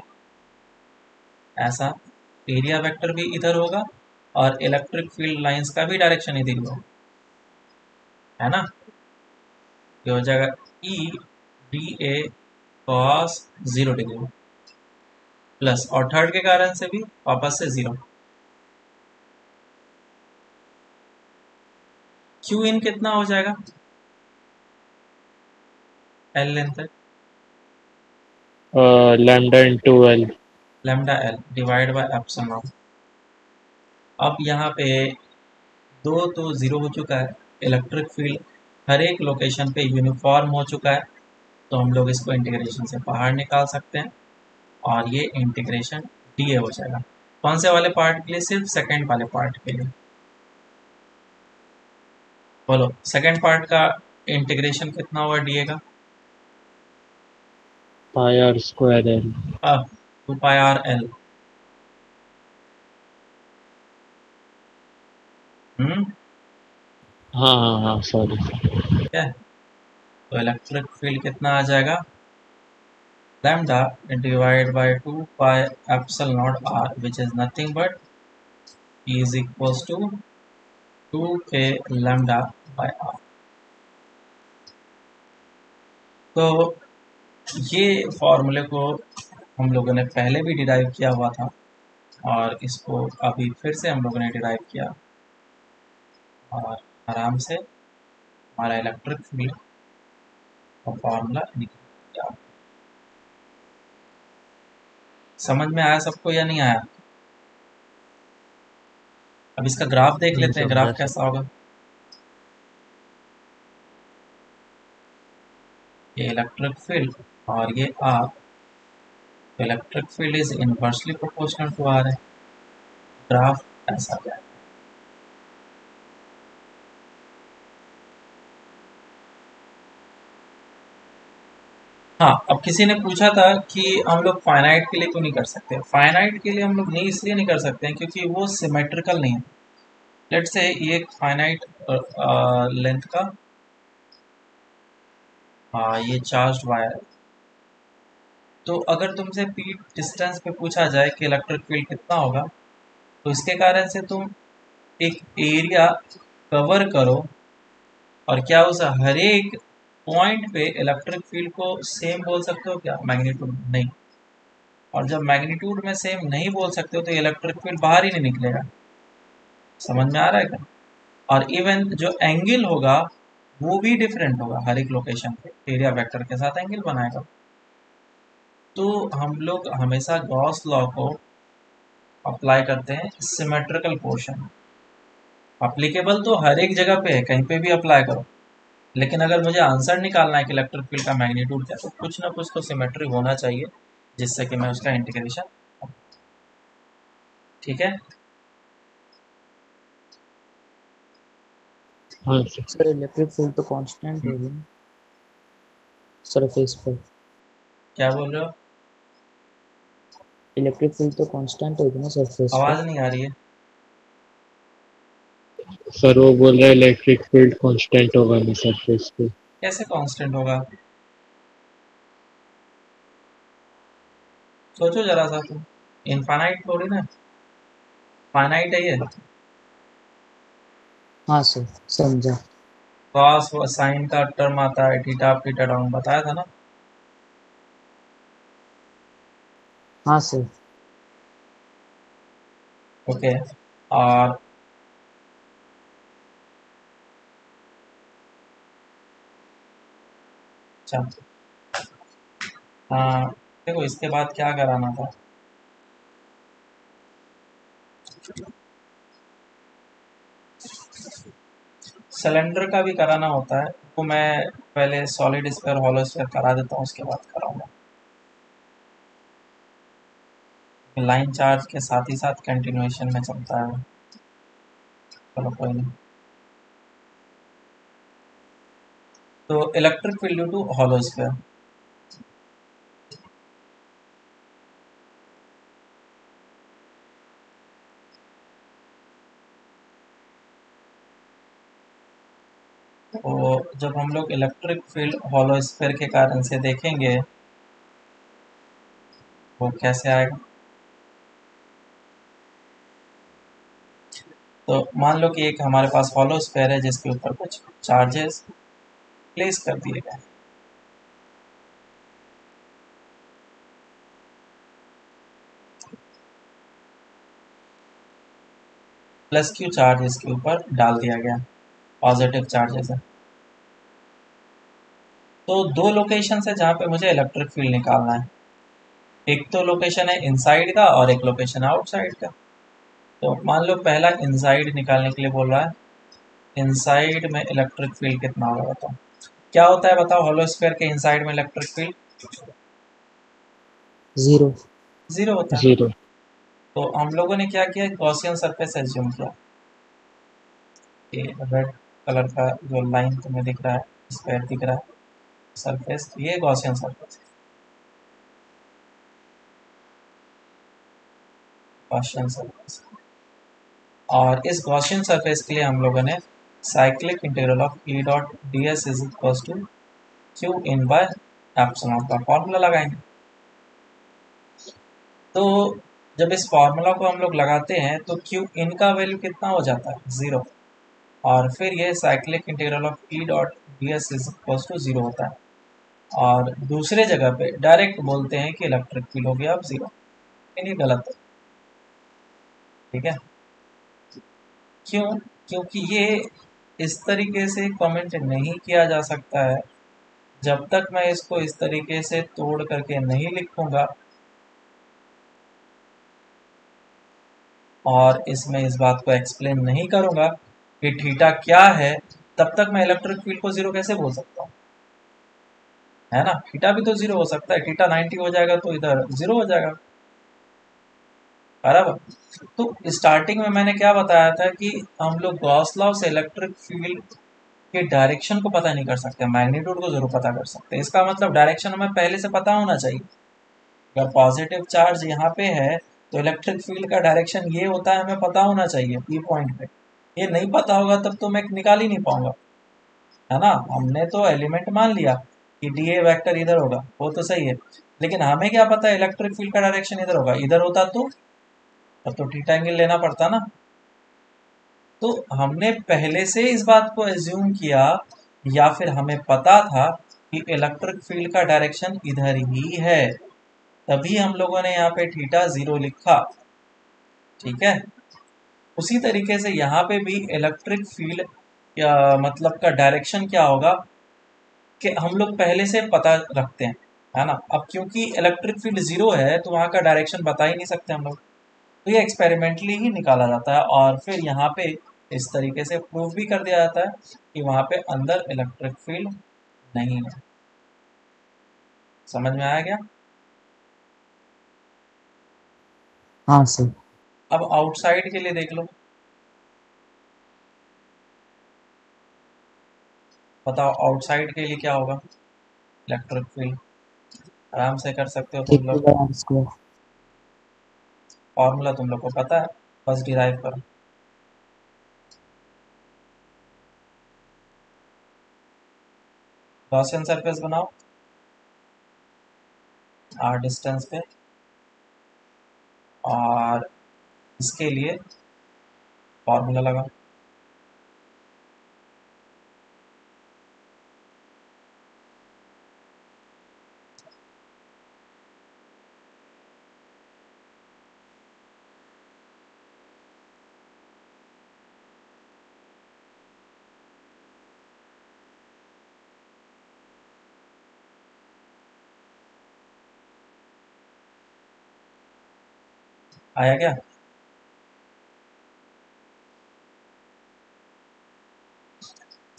ऐसा एरिया वेक्टर भी इधर होगा और इलेक्ट्रिक फील्ड लाइंस का भी डायरेक्शन इधर होगा, है ना? ये हो जाएगा E D A cos 0 degree plus, और थर्ड के कारण से भी वापस से 0। क्यू इन कितना हो जाएगा? एल लेंथ तक lambda into L, lambda L divide by epsilon. अब यहाँ पे 2 तो 0 हो चुका है, इलेक्ट्रिक फील्ड हर एक लोकेशन पे यूनिफॉर्म हो चुका है, तो हम लोग इसको इंटीग्रेशन से बाहर निकाल सकते हैं और ये इंटीग्रेशन डी ए हो जाएगा। कौन से वाले पार्ट के लिए? सिर्फ सेकंड वाले पार्ट के लिए। बोलो सेकंड पार्ट का इंटीग्रेशन कितना हुआ डी ए का? Pi are square L, 2 pi R L. हाँ सॉरी, ठीक है। तो इलेक्ट्रिक फील्ड कितना आ जाएगा? Lambda divide by 2 pi epsilon not R which is nothing but is equal to 2k lambda by are. तो ये फॉर्मूले को हम लोगों ने पहले भी डिराइव किया हुआ था और इसको अभी फिर से हम लोगों ने डिराइव किया और आराम से हमारा इलेक्ट्रिक फील्ड का फॉर्मूला निकल गया। समझ में आया सबको या नहीं आया? अब इसका ग्राफ देख लेते हैं, ग्राफ कैसा होगा। ये इलेक्ट्रिक फील्ड और ये आर, तो electric field is inversely proportional to R है। ग्राफ ऐसा जाएगा। हाँ, अब किसी ने पूछा था कि हम लोग फाइनाइट के लिए क्यों नहीं कर सकते। फाइनाइट के लिए हम लोग नहीं इसलिए नहीं कर सकते हैं क्योंकि वो सिमेट्रिकल नहीं है। लेट्स से ये एक फाइनाइट लेंथ का ये चार्ज्ड वायर, तो अगर तुमसे पी डिस्टेंस पे पूछा जाए कि इलेक्ट्रिक फील्ड कितना होगा, तो इसके कारण से तुम एक एरिया कवर करो और क्या उस हर एक पॉइंट पे इलेक्ट्रिक फील्ड को सेम बोल सकते हो क्या? मैग्नीट्यूड नहीं, और जब मैग्नीट्यूड में सेम नहीं बोल सकते हो तो इलेक्ट्रिक फील्ड बाहर ही नहीं निकलेगा। समझ में आ रहा है क्या? और इवन जो एंगल होगा वो भी डिफरेंट होगा हर एक लोकेशन पे, एरिया वेक्टर के साथ एंगल बनाएगा। तो हम लोग हमेशा गॉस लॉ को अप्लाई करते हैं सिमेट्रिकल पोर्शन। अप्लीकेबल तो हर एक जगह पे है, कहीं पे भी अप्लाई करो, लेकिन अगर मुझे आंसर निकालना है कि इलेक्ट्रिक फील्ड का मैग्नीट्यूड क्या, तो कुछ ना कुछ तो सिमेट्री होना चाहिए जिससे कि मैं उसका इंटीग्रेशन, ठीक है। सर इलेक्ट्रिक फील्ड तो कांस्टेंट होगी सरफेस पर। क्या बोल रहे हो? इलेक्ट्रिक फील्ड तो कांस्टेंट होगी ना सरफेस। आवाज नहीं आ रही है सर। वो बोल रहा है इलेक्ट्रिक फील्ड कांस्टेंट होगा ना सरफेस पे। कैसे कांस्टेंट होगा? सोचो जरा सा तुम। इनफाइनाइट थोड़ी ना, फाइनाइट है ये। हाँ सर समझा। कॉस व साइन का टर्म आता है, थीटा थीटा डाउन, बताया था ना। हाँ सर ओके। और हाँ देखो इसके बाद क्या कराना था। सिलेंडर का भी कराना होता है, वो मैं पहले सॉलिड स्फीयर हॉलो स्फीयर करा देता हूँ, उसके बाद कराऊंगा। लाइन चार्ज के साथ ही साथ कंटिन्यूएशन में चलता है। चलो कोई नहीं। तो electric field due to hollow sphere. तो जब हम लोग इलेक्ट्रिक फील्ड हॉलो स्फीयर के कारण से देखेंगे वो कैसे आएगा, तो मान लो कि एक हमारे पास हॉलो स्फीयर है जिसके ऊपर कुछ चार्जेस प्लेस कर दिए गए। प्लस क्यू चार्ज इसके ऊपर डाल दिया गया, पॉजिटिव चार्जेस है। तो दो लोकेशन है जहाँ पे मुझे इलेक्ट्रिक फील्ड निकालना है। एक तो लोकेशन है इनसाइड का और एक लोकेशन आउटसाइड का। तो मान लो पहला इनसाइड निकालने के लिए बोल रहा है। इनसाइड में इलेक्ट्रिक फील्ड कितना होगा बताओ। क्या होता है बताओ हॉलो स्फीयर के इनसाइड में इलेक्ट्रिक फील्ड? जीरो। जीरो होता है। तो हम लोगों ने क्या किया, गॉसियन सरफेस एज्यूम किया। रेड कलर का जो लाइन तुम्हें दिख रहा है, स्क्वायर दिख रहा है सरफेस, ये गॉसियन सरफेस। Gaussian surface. और इस गॉसियन सरफेस के लिए हम लोगों ने cyclic integral of E dot D S is equal to Q in by epsilon का फॉर्मूला लगाएंगे। तो जब इस फॉर्मूला को हम लोग लगाते हैं तो क्यू इन का वैल्यू कितना हो जाता है? जीरो। और फिर ये cyclic integral of E dot D S is equal to zero होता है। और दूसरे जगह पे डायरेक्ट बोलते हैं कि इलेक्ट्रिक फील्ड हो गया अब जीरो, ये गलत है, ठीक है। क्यों? क्योंकि ये इस तरीके से कमेंट नहीं किया जा सकता है। जब तक मैं इसको इस तरीके से तोड़ करके नहीं लिखूंगा और इसमें इस बात को एक्सप्लेन नहीं करूंगा कि थीटा क्या है, तब तक मैं इलेक्ट्रिक फील्ड को जीरो कैसे बोल सकता हूँ, है ना। थीटा भी तो जीरो हो सकता है, थीटा 90 हो जाएगा तो इधर जीरो हो जाएगा, बराबर। तो स्टार्टिंग में मैंने क्या बताया था कि हम लोग गॉस लॉ से इलेक्ट्रिक फील्ड के डायरेक्शन को पता नहीं कर सकते, मैग्नीट्यूड को जरूर पता कर सकते हैं। इसका मतलब डायरेक्शन हमें पहले से पता होना चाहिए। अगर पॉजिटिव चार्ज यहाँ पे है तो इलेक्ट्रिक फील्ड का डायरेक्शन ये होता है, हमें पता होना चाहिए पी पॉइंट पे। ये नहीं पता होगा तब तो मैं निकाल ही नहीं पाऊंगा, है ना। हमने तो एलिमेंट मान लिया कि डी ए वैक्टर इधर होगा, वो तो सही है, लेकिन हमें क्या पता है इलेक्ट्रिक फील्ड का डायरेक्शन इधर होगा। इधर होता तो थीटा एंगल लेना पड़ता ना। तो हमने पहले से इस बात को एज्यूम किया या फिर हमें पता था कि इलेक्ट्रिक फील्ड का डायरेक्शन इधर ही है, तभी हम लोगों ने यहाँ पे थीटा जीरो लिखा, ठीक है। उसी तरीके से यहाँ पे भी इलेक्ट्रिक फील्ड मतलब का डायरेक्शन क्या होगा कि हम लोग पहले से पता रखते हैं, है ना। अब क्योंकि इलेक्ट्रिक फील्ड जीरो है तो वहाँ का डायरेक्शन बता ही नहीं सकते हम लोग, तो ये एक्सपेरिमेंटली ही निकाला जाता है और फिर यहाँ पे इस तरीके से प्रूव भी कर दिया जाता है कि वहाँ पे अंदर इलेक्ट्रिक फील्ड नहीं है। समझ में आया क्या? हाँ सर। अब आउटसाइड के लिए देख लो, बताओ आउटसाइड के लिए क्या होगा इलेक्ट्रिक फील्ड? आराम से कर सकते हो तुम लोग, फॉर्मूला तुम लोग को पता है, बस डिराइव करो। गॉसियन सरफेस बनाओ r डिस्टेंस पे, और इसके लिए फॉर्मूला लगाओ। आया क्या?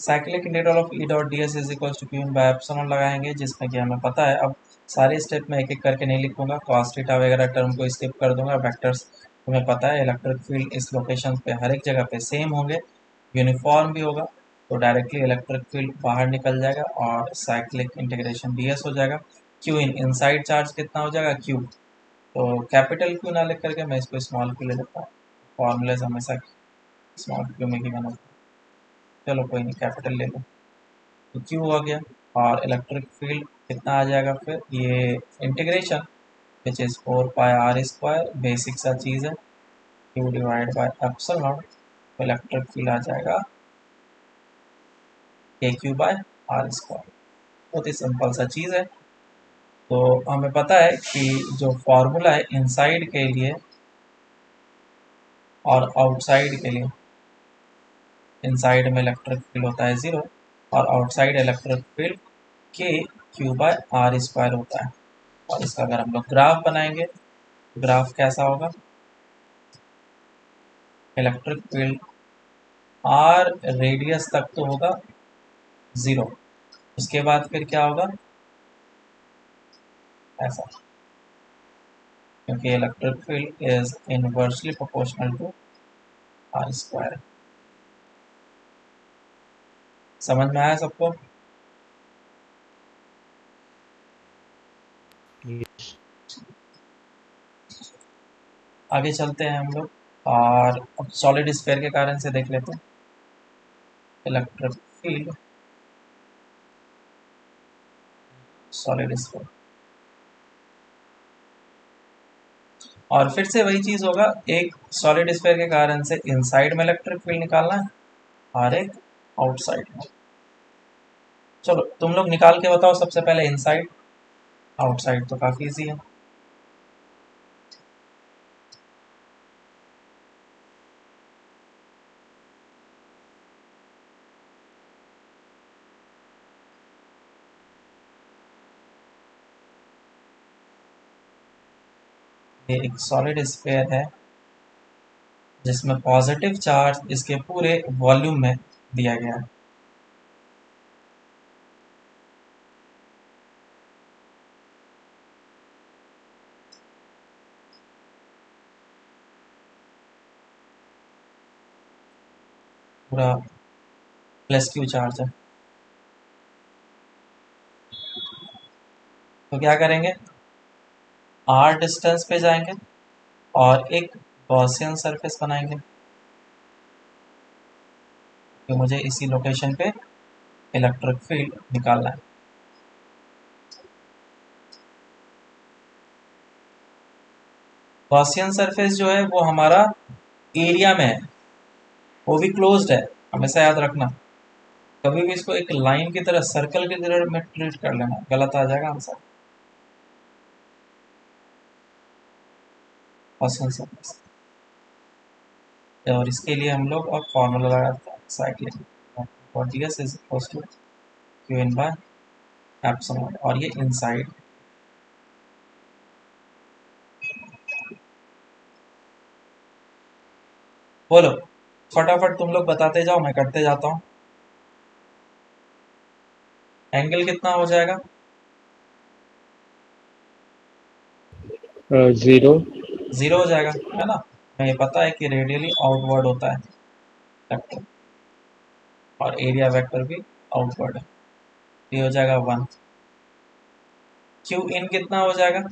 Cyclic integral of E dot D S is equal to Q by epsilon लगाएंगे, जिसमें कि हमें पता है। अब सारे स्टेप में एक एक करके नहीं लिखूंगा, कॉस थीटा वगैरह टर्म को स्किप कर दूंगा। वेक्टर्स तुम्हें पता है, इलेक्ट्रिक फील्ड इस लोकेशन पे हर एक जगह पे सेम होंगे, यूनिफॉर्म भी होगा, तो डायरेक्टली इलेक्ट्रिक फील्ड बाहर निकल जाएगा और साइक्लिक इंटीग्रेशन डी एस हो जाएगा। क्यू इन, इनसाइड चार्ज कितना हो जाएगा क्यू, तो कैपिटल क्यू ना लिख करके मैं इसको स्मॉल क्यू ले लेता हूँ। फॉर्मूले हमेशा स्मॉल क्यू में ही बना, चलो कोई नहीं, कैपिटल ले लो तो क्यू हो गया। और इलेक्ट्रिक फील्ड कितना आ जाएगा फिर, ये integration which is 4 pi r square, basic सा चीज़ है, क्यू डिवाइड बाय एप्सिलॉन, तो इलेक्ट्रिक फील्ड आ जाएगा KQ/r स्क्वायर। बहुत ही सिंपल सा चीज़ है। तो हमें पता है कि जो फॉर्मूला है इनसाइड के लिए और आउटसाइड के लिए, इनसाइड में इलेक्ट्रिक फील्ड होता है 0 और outside electric field KQ/r square होता है। और इसका अगर हम लोग ग्राफ बनाएंगे तो ग्राफ कैसा होगा, इलेक्ट्रिक फील्ड r रेडियस तक तो होगा 0, उसके बाद फिर क्या होगा ऐसा, क्योंकि electric field is inversely proportional to r square. समझ में आया सबको? yes. आगे चलते हैं हम लोग और अब सॉलिड स्फीयर के कारण से देख लेते हैं। इलेक्ट्रिक फील्ड सॉलिड स्फीयर, और फिर से वही चीज़ होगा, एक सॉलिड स्फीयर के कारण से इनसाइड में इलेक्ट्रिक फील्ड निकालना है और एक आउटसाइड में। चलो तुम लोग निकाल के बताओ सबसे पहले इनसाइड आउटसाइड, तो काफ़ी इजी है। ये एक सॉलिड स्फीयर है जिसमें पॉजिटिव चार्ज इसके पूरे वॉल्यूम में दिया गया है। पूरा प्लस क्यू चार्ज है, तो क्या करेंगे, r डिस्टेंस पे जाएंगे और एक गॉसियन सरफेस बनाएंगे, तो मुझे इसी लोकेशन पे इलेक्ट्रिक फील्ड निकालना है। गॉसियन सरफेस जो है वो हमारा एरिया में है, वो भी क्लोज्ड है, हमेशा याद रखना। कभी भी इसको एक लाइन की तरह, सर्कल की तरह में ट्रीट कर लेना, गलत आ जाएगा आंसर। और इसके लिए हम लोग अब फॉर्मूला लगाते हैं साइक्लिक, और ये इनसाइड बोलो फटाफट, तुम लोग बताते जाओ, मैं करते जाता हूँ। एंगल कितना हो जाएगा? 0 हो जाएगा, है ना। मुझे पता है कि रेडियली आउटवर्ड होता है वेक्टर, और एरिया वेक्टर भी आउटवर्ड है। ये हो जाएगा 1। क्यू इन कितना हो जाएगा?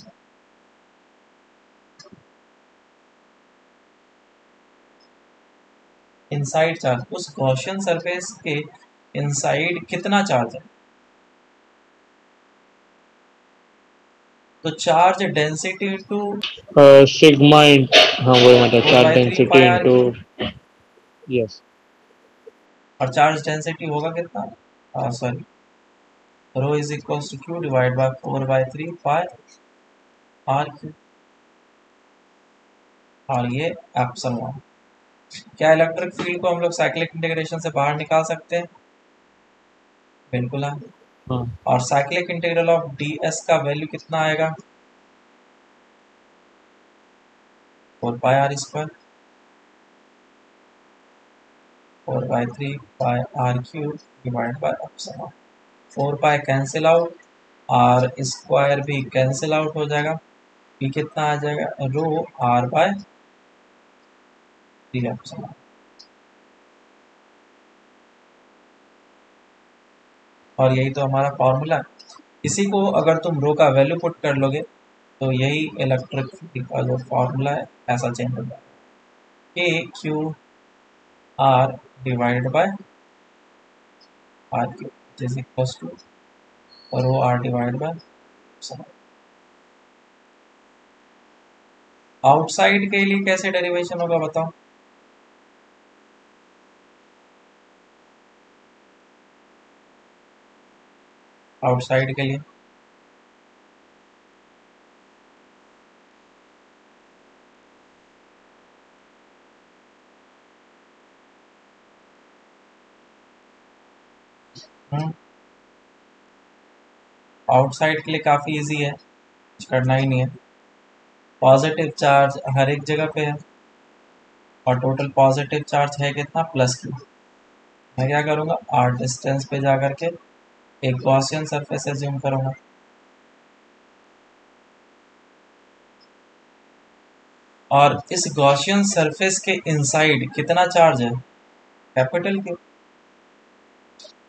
इनसाइड चार्ज, उस गॉसियन सरफेस के इनसाइड कितना चार्ज है? तो charge density into sigma, charge density into, yes. और चार्ज डेंसिटी होगा कितना? Sorry, rho is equal to Q divide by 4/3 pi r3, और ये एप्सिलॉन। क्या इलेक्ट्रिक फील्ड को हम लोग साइक्लिक इंटीग्रेशन से बाहर निकाल सकते हैं? बिल्कुल है। और साइक्लिक इंटीग्रल ऑफ ds का वैल्यू कितना आएगा? 4 pi r square, 4/3 pi r3 divide by epsilon. 4 pi cancel out, r square भी कैंसिल आउट हो जाएगा। ये कितना आ जाएगा? Rho r/3 epsilon. और यही तो हमारा फॉर्मूला। इसी को अगर तुम रो का वैल्यू पुट कर लोगे तो यही इलेक्ट्रिक फील्ड का जो फॉर्मूला है ऐसा चेंज हो जाएगा, AQR divide by RQ is equal to rho R divide by. Outside के लिए कैसे डेरिवेशन होगा बताओ? आउटसाइड के लिए आउटसाइड के लिए काफी इजी है, कुछ करना ही नहीं है। पॉजिटिव चार्ज हर एक जगह पे है, और टोटल पॉजिटिव चार्ज है कितना? +Q। मैं क्या करूँगा, r डिस्टेंस पे जा करके एक गॉसियन सरफेस एज्यूम करूंगा, और इस गॉसियन सरफेस के इनसाइड कितना चार्ज है? Q।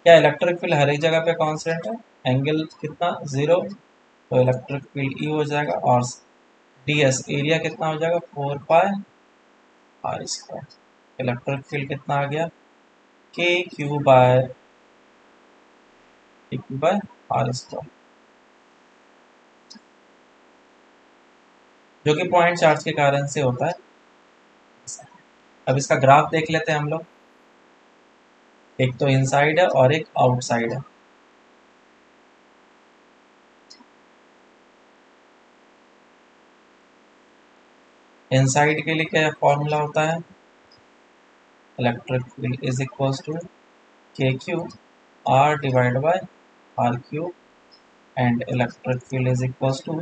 क्या इलेक्ट्रिक फील्ड हर एक जगह पे कांस्टेंट है? एंगल कितना? 0, तो इलेक्ट्रिक फील्ड E हो जाएगा। और ds एरिया कितना हो जाएगा? 4 pi r square. Electric field कितना आ गया? KQ/r², जो कि पॉइंट चार्ज के कारण से होता है। अब इसका ग्राफ देख लेते हैं हम लोग। एक तो इनसाइड है और एक आउटसाइड है। इनसाइड के लिए क्या फॉर्मूला होता है? Electric field is equal to KQ R divide by RQ, and electric field is equals to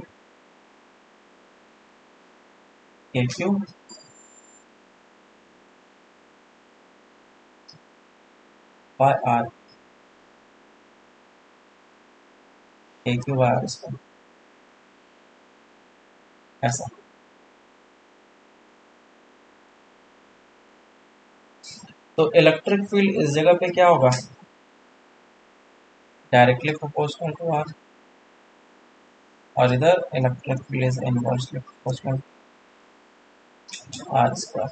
KQ by R, KQ by R square, ऐसा। तो इलेक्ट्रिक फील्ड इस जगह पे क्या होगा? डायरेक्टली प्रोपोर्शनल टू R, और इधर electric field is inversely proportional to R²।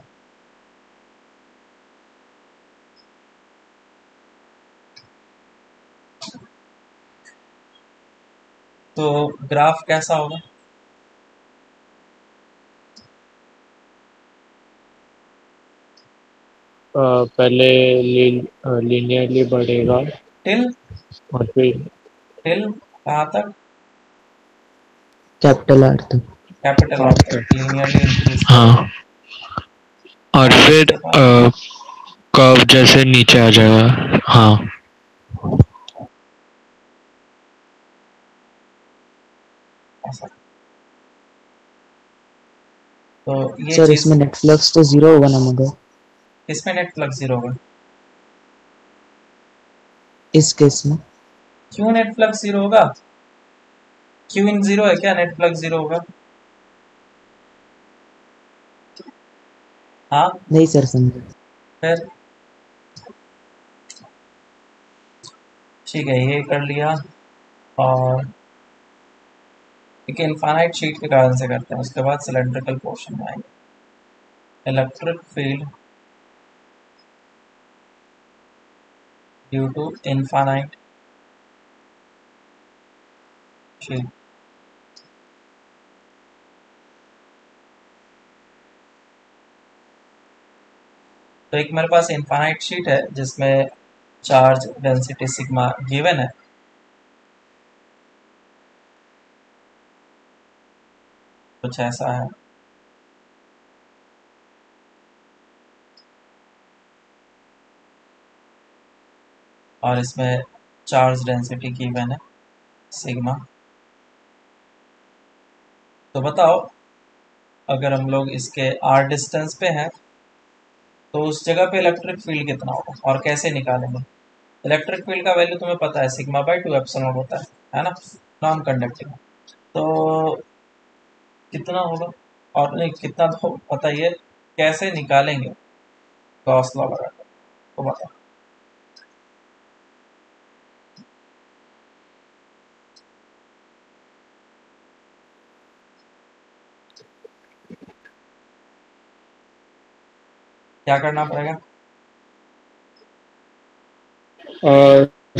तो ग्राफ कैसा होगा? पहले लीनियरली बढ़ेगा टिल कहाँ तक? R तक, R तक लीनियरली इंक्रीज। हाँ, और फिर कर्व जैसे नीचे आ जाएगा। हाँ, तो ये सर इसमें नेट फ्लक्स तो 0 होगा ना? मगर इसमें नेट फ्लक्स जीरो होगा। इस केस में क्यों नेट फ्लक्स जीरो होगा? क्यू इन जीरो है क्या? नेट फ्लक्स जीरो होगा? हाँ नहीं सर समझे फिर ठीक है ये कर लिया। और एक इनफाइनाइट शीट के कारण से करते हैं, उसके बाद सिलेंड्रिकल पोर्शन में आएंगे। Electric field due to infinite sheet. तो एक मेरे पास इनफाइनाइट शीट है जिसमें चार्ज डेंसिटी सिग्मा गिवन है। कुछ ऐसा है और इसमें चार्ज डेंसिटी गिवन है सिग्मा। तो बताओ अगर हम लोग इसके r डिस्टेंस पे हैं तो उस जगह पे इलेक्ट्रिक फील्ड कितना होगा और कैसे निकालेंगे? इलेक्ट्रिक फील्ड का वैल्यू तुम्हें पता है सिग्मा बाई 2 एप्सिलॉन होता है ना, नॉन कंडक्टिंग। तो कितना होगा और नहीं कितना तो पता ही है, कैसे निकालेंगे गॉस लॉ लगाकर तो बताओ। क्या करना पड़ेगा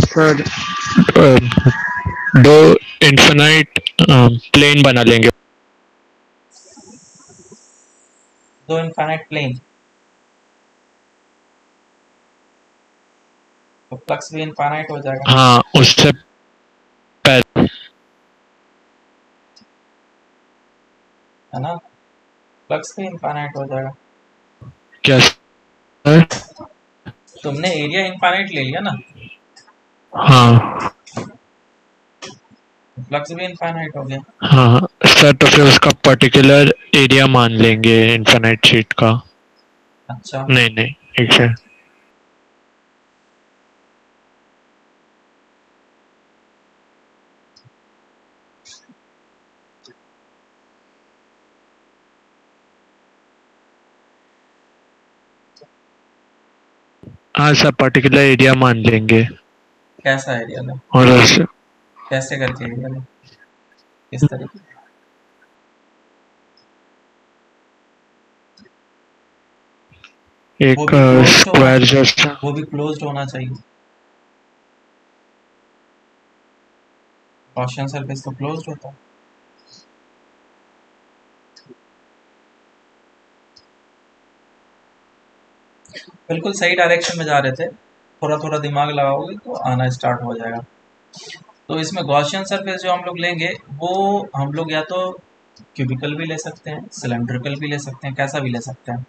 सर? दो इनफिनाइट प्लेन बना लेंगे, दो इनफाइनाइट प्लेन। तो फ्लक्स भी इनफाइनाइट हो जाएगा। हाँ उससे पहले है ना, फ्लक्स भी इनफाइनाइट हो जाएगा क्या? तुमने एरिया इनफाइनाइट ले लिया ना। हाँ फ्लक्स भी इनफाइनाइट हो गया। हाँ सर तो फिर उसका पर्टिकुलर एरिया मान लेंगे इनफाइनाइट शीट का। अच्छा नहीं नहीं ठीक है। हाँ सर पर्टिकुलर एरिया मान लेंगे। कैसा एरिया ना? और कैसे करके इस तरीके एक स्क्वायर जैसा, वो भी क्लोज्ड होना चाहिए। गॉसियन सरफेस तो क्लोज्ड होता है। बिल्कुल सही डायरेक्शन में जा रहे थे, थोड़ा थोड़ा दिमाग लगाओगे तो आना स्टार्ट हो जाएगा। तो इसमें गॉसियन सरफेस जो हम लोग लेंगे वो हम लोग या तो क्यूबिकल भी ले सकते हैं, सिलेंड्रिकल भी ले सकते हैं, कैसा भी ले सकते हैं।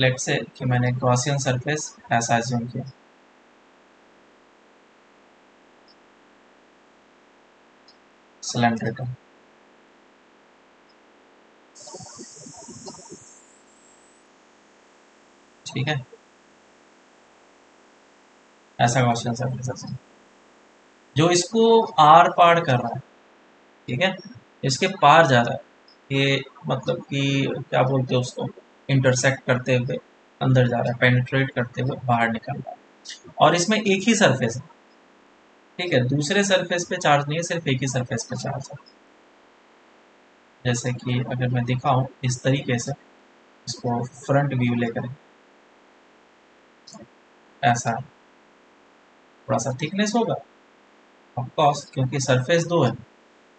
लेट्स से कि मैंने गॉसियन सरफेस ऐसा अज्यूम किया। सिलेंड्रिकल ठीक है, ऐसा गॉसियन सरफेस है जो इसको आर पार कर रहा है, ठीक है इसके पार जा रहा है। ये मतलब कि क्या बोलते हैं उसको, इंटरसेक्ट करते हुए अंदर जा रहा है, पेनिट्रेट करते हुए बाहर निकल रहा है। और इसमें एक ही सरफेस है ठीक है, दूसरे सरफेस पे चार्ज नहीं है, सिर्फ एक ही सरफेस पे चार्ज है। जैसे कि अगर मैं दिखाऊं इस तरीके से, इसको फ्रंट व्यू लेकर ऐसा थोड़ा सा थिकनेस होगा ऑफ कोर्स क्योंकि सरफेस दो है,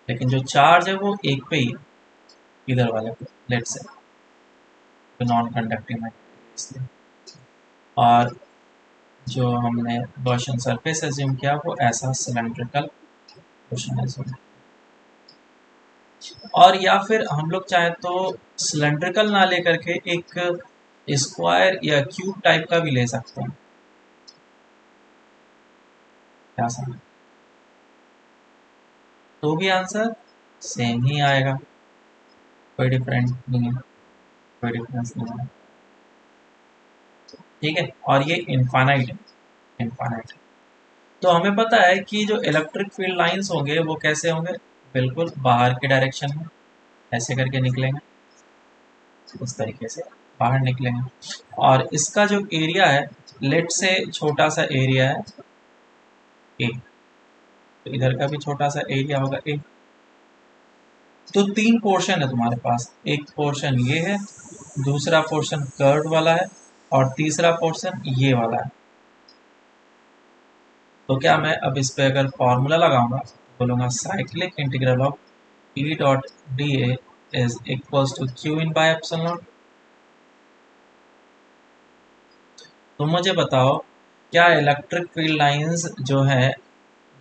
लेकिन जो चार्ज है वो एक पे ही है, इधर वाले पे लेट से तो नॉन कंडक्टिंग है इसलिए। और जो हमने गॉसियन सरफेस अज्यूम किया वो ऐसा सिलेंड्रिकल पोर्शन अज्यूम। और या फिर हम लोग चाहे तो सिलेंड्रिकल ना लेकर के एक स्क्वायर या क्यूब टाइप का भी ले सकते हैं। क्या समझ? तो भी आंसर सेम ही आएगा, कोई डिफरेंस नहीं है, कोई डिफरेंस नहीं है। ठीक है, और ये इनफाइनाइट है, इनफाइनाइट। तो हमें पता है कि जो इलेक्ट्रिक फील्ड लाइंस होंगे वो कैसे होंगे, बिल्कुल बाहर के डायरेक्शन में ऐसे करके निकलेंगे, उस तरीके से बाहर निकलेंगे। और इसका जो एरिया है, लेट से छोटा सा एरिया है ए, तो इधर का भी छोटा सा एरिया होगा ए। तो तीन पोर्शन है तुम्हारे पास, एक पोर्शन ये है, दूसरा पोर्शन कर्व वाला है और तीसरा पोर्शन ये वाला है। तो क्या मैं अब इस पे अगर फॉर्मूला लगाऊंगा, बोलूँगा cyclic integral of E dot D A is equal to Q in by epsilon not. तो मुझे बताओ क्या इलेक्ट्रिक फील्ड लाइंस जो है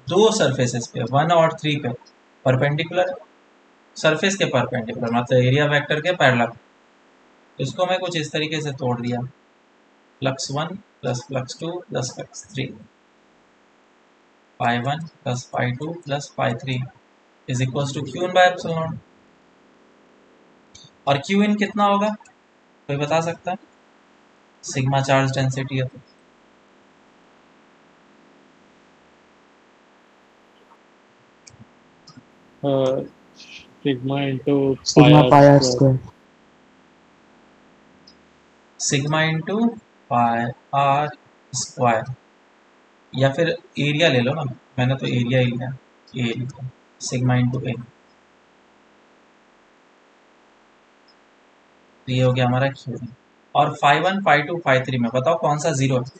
दो सरफेसेस पे, 1 और 3 पे परपेंडिकुलर, सरफेस के परपेंडिकुलर मतलब एरिया वेक्टर के पैरेलल। इसको मैं कुछ इस तरीके से तोड़ दिया, +1 + +2 + +3, π1 + π2 + π3 is equal to Q in by epsilon not. और क्यू इन कितना होगा कोई बता सकता है, सिग्मा चार्ज डेंसिटी है। Sigma into pi are square, या फिर एरिया ले लो ना, मैंने तो एरिया ही लिया, एरिया सिग्मा इंटू ए। तो ये हो गया हमारा क्यू। और φ1, φ2, φ3 में बताओ कौन सा जीरो है।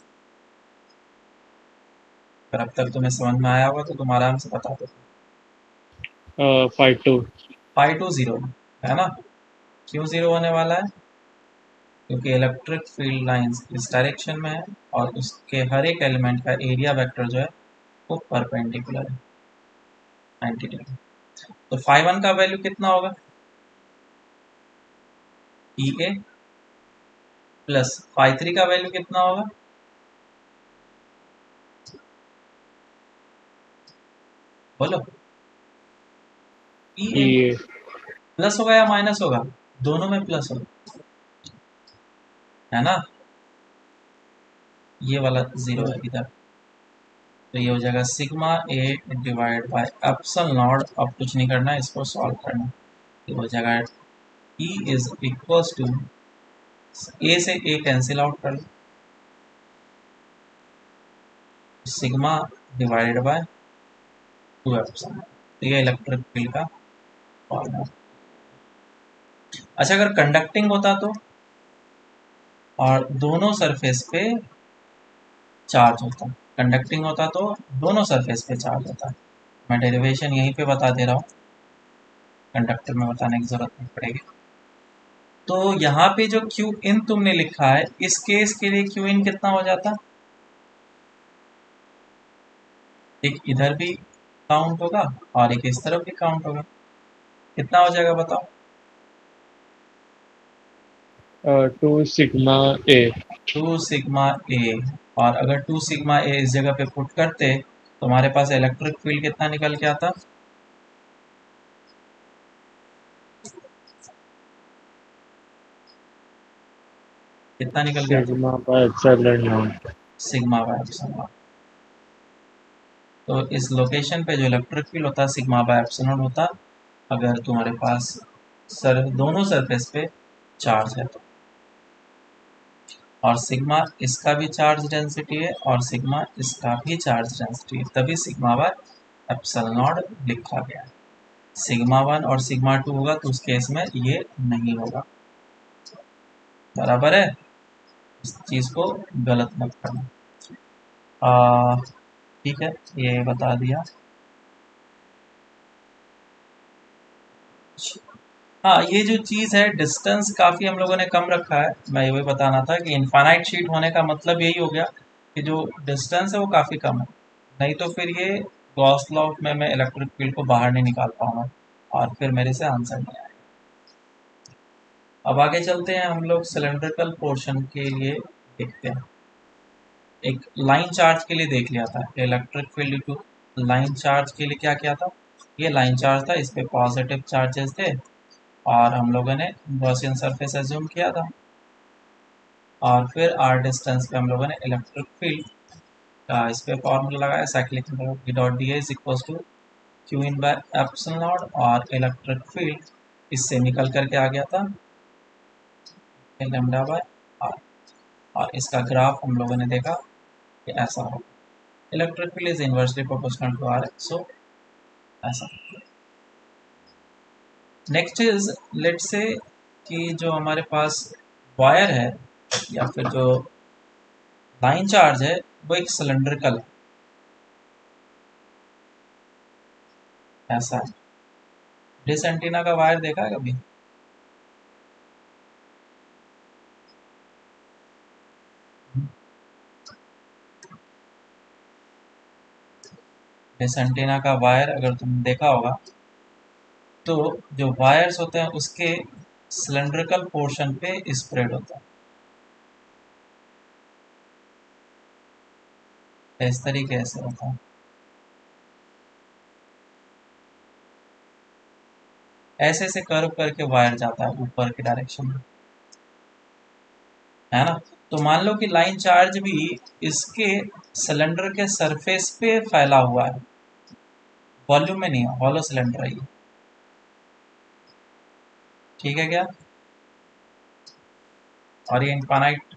पर अब तक तुम्हें समझ में आया होगा तो तुम आराम से बता दो। फाई टू जीरो है ना। क्यों जीरो होने वाला है, क्योंकि इलेक्ट्रिक फील्ड लाइंस इस डायरेक्शन में है और उसके हर एक एलिमेंट का एरिया वेक्टर जो है वो परपेंडिकुलर है 90 डिग्री। तो φ1 का वैल्यू कितना होगा, ई ए, प्लस φ3 का वैल्यू कितना होगा, बोलो, ये प्लस होगा या माइनस होगा, दोनों में प्लस होगा है ना। ये वाला जीरो है इधर, तो ये हो जाएगा sigma A divide by epsilon not. अब कुछ नहीं करना, इसको सॉल्व करना। ये हो जाएगा E is equal to, A से ए कैंसिल आउट कर लो, सिग्मा डिवाइड बाय 2 एप्सिलॉन। ये इलेक्ट्रिक फील्ड का फॉर्मूला। अच्छा, अगर कंडक्टिंग होता तो, और दोनों सरफेस पे चार्ज होता, कंडक्टिंग होता तो दोनों सरफेस पे चार्ज होता। मैं डेरिवेशन यहीं पे बता दे रहा हूँ, कंडक्टर में बताने की जरूरत नहीं पड़ेगी। तो यहाँ पे जो क्यू इन तुमने लिखा है, इस केस के लिए क्यू इन कितना हो जाता, एक इधर भी काउंट होगा और एक इस तरफ भी काउंट होगा, कितना हो जाएगा बताओ, 2 सिग्मा ए। और अगर 2 सिग्मा ए इस जगह पे पुट करते तो हमारे पास इलेक्ट्रिक फील्ड कितना निकल के आता, कितना निकल के आता, सिग्मा बाय एप्सिलॉन नॉट। तो इस लोकेशन पे जो इलेक्ट्रिक फील्ड होता है सिग्मा बाय एप्सिलॉन होता, अगर तुम्हारे पास दोनों सरफेस पे चार्ज है तो। और सिग्मा इसका भी चार्ज डेंसिटी है और सिग्मा इसका भी चार्ज डेंसिटी है, तभी सिग्मा बाय एप्सिलॉन नॉट लिखा गया है। सिग्मा 1 और सिग्मा 2 होगा तो उस केस में ये नहीं होगा, बराबर है। इस चीज़ को गलत मत करना, ठीक है। ये बता दिया। हाँ, ये जो चीज़ है डिस्टेंस काफ़ी हम लोगों ने कम रखा है, मैं ये वही बताना था कि इनफाइनाइट शीट होने का मतलब यही हो गया कि जो डिस्टेंस है वो काफ़ी कम है, नहीं तो फिर ये गॉस लॉ में मैं इलेक्ट्रिक फील्ड को बाहर नहीं निकाल पाऊंगा और फिर मेरे से आंसर नहीं आएगा। अब आगे चलते हैं, हम लोग सिलेंड्रिकल पोर्शन के लिए देखते हैं। एक लाइन चार्ज के लिए देख लिया था, electric field to line charge के लिए क्या किया था, ये लाइन चार्ज था, इस पे पॉजिटिव चार्जेस थे और हम लोगों ने गॉसियन सरफेस अज्यूम किया था। और फिर आर डिस्टेंस पे हम लोगों ने इलेक्ट्रिक फील्ड का इस पर फॉर्मूला लगाया, cyclic V dot D is equal to Q in by epsilon not और इलेक्ट्रिक फील्ड इससे निकल करके आ गया था लैम्डा बाय आर, और इसका ग्राफ हम लोगों ने देखा कि ऐसा हो, electric field is inversely proportional to R, so ऐसा। नेक्स्ट इज लेट से कि जो हमारे पास वायर है या फिर जो लाइन चार्ज है वो एक सिलेंड्रिकल है, ऐसा है। डिश एंटीना का वायर देखा है कभी? डिश एंटीना का वायर अगर तुमने देखा होगा तो जो वायर्स होते हैं उसके सिलेंड्रिकल पोर्शन पे स्प्रेड होता है, इस तरीके से होता है। ऐसे ऐसे कर्व करके वायर जाता है ऊपर के डायरेक्शन में, है ना। तो मान लो कि लाइन चार्ज भी इसके सिलेंडर के सरफेस पे फैला हुआ है, वॉल्यूम में नहीं है, हॉलो सिलेंडर है ये, ठीक है क्या, और ये infinite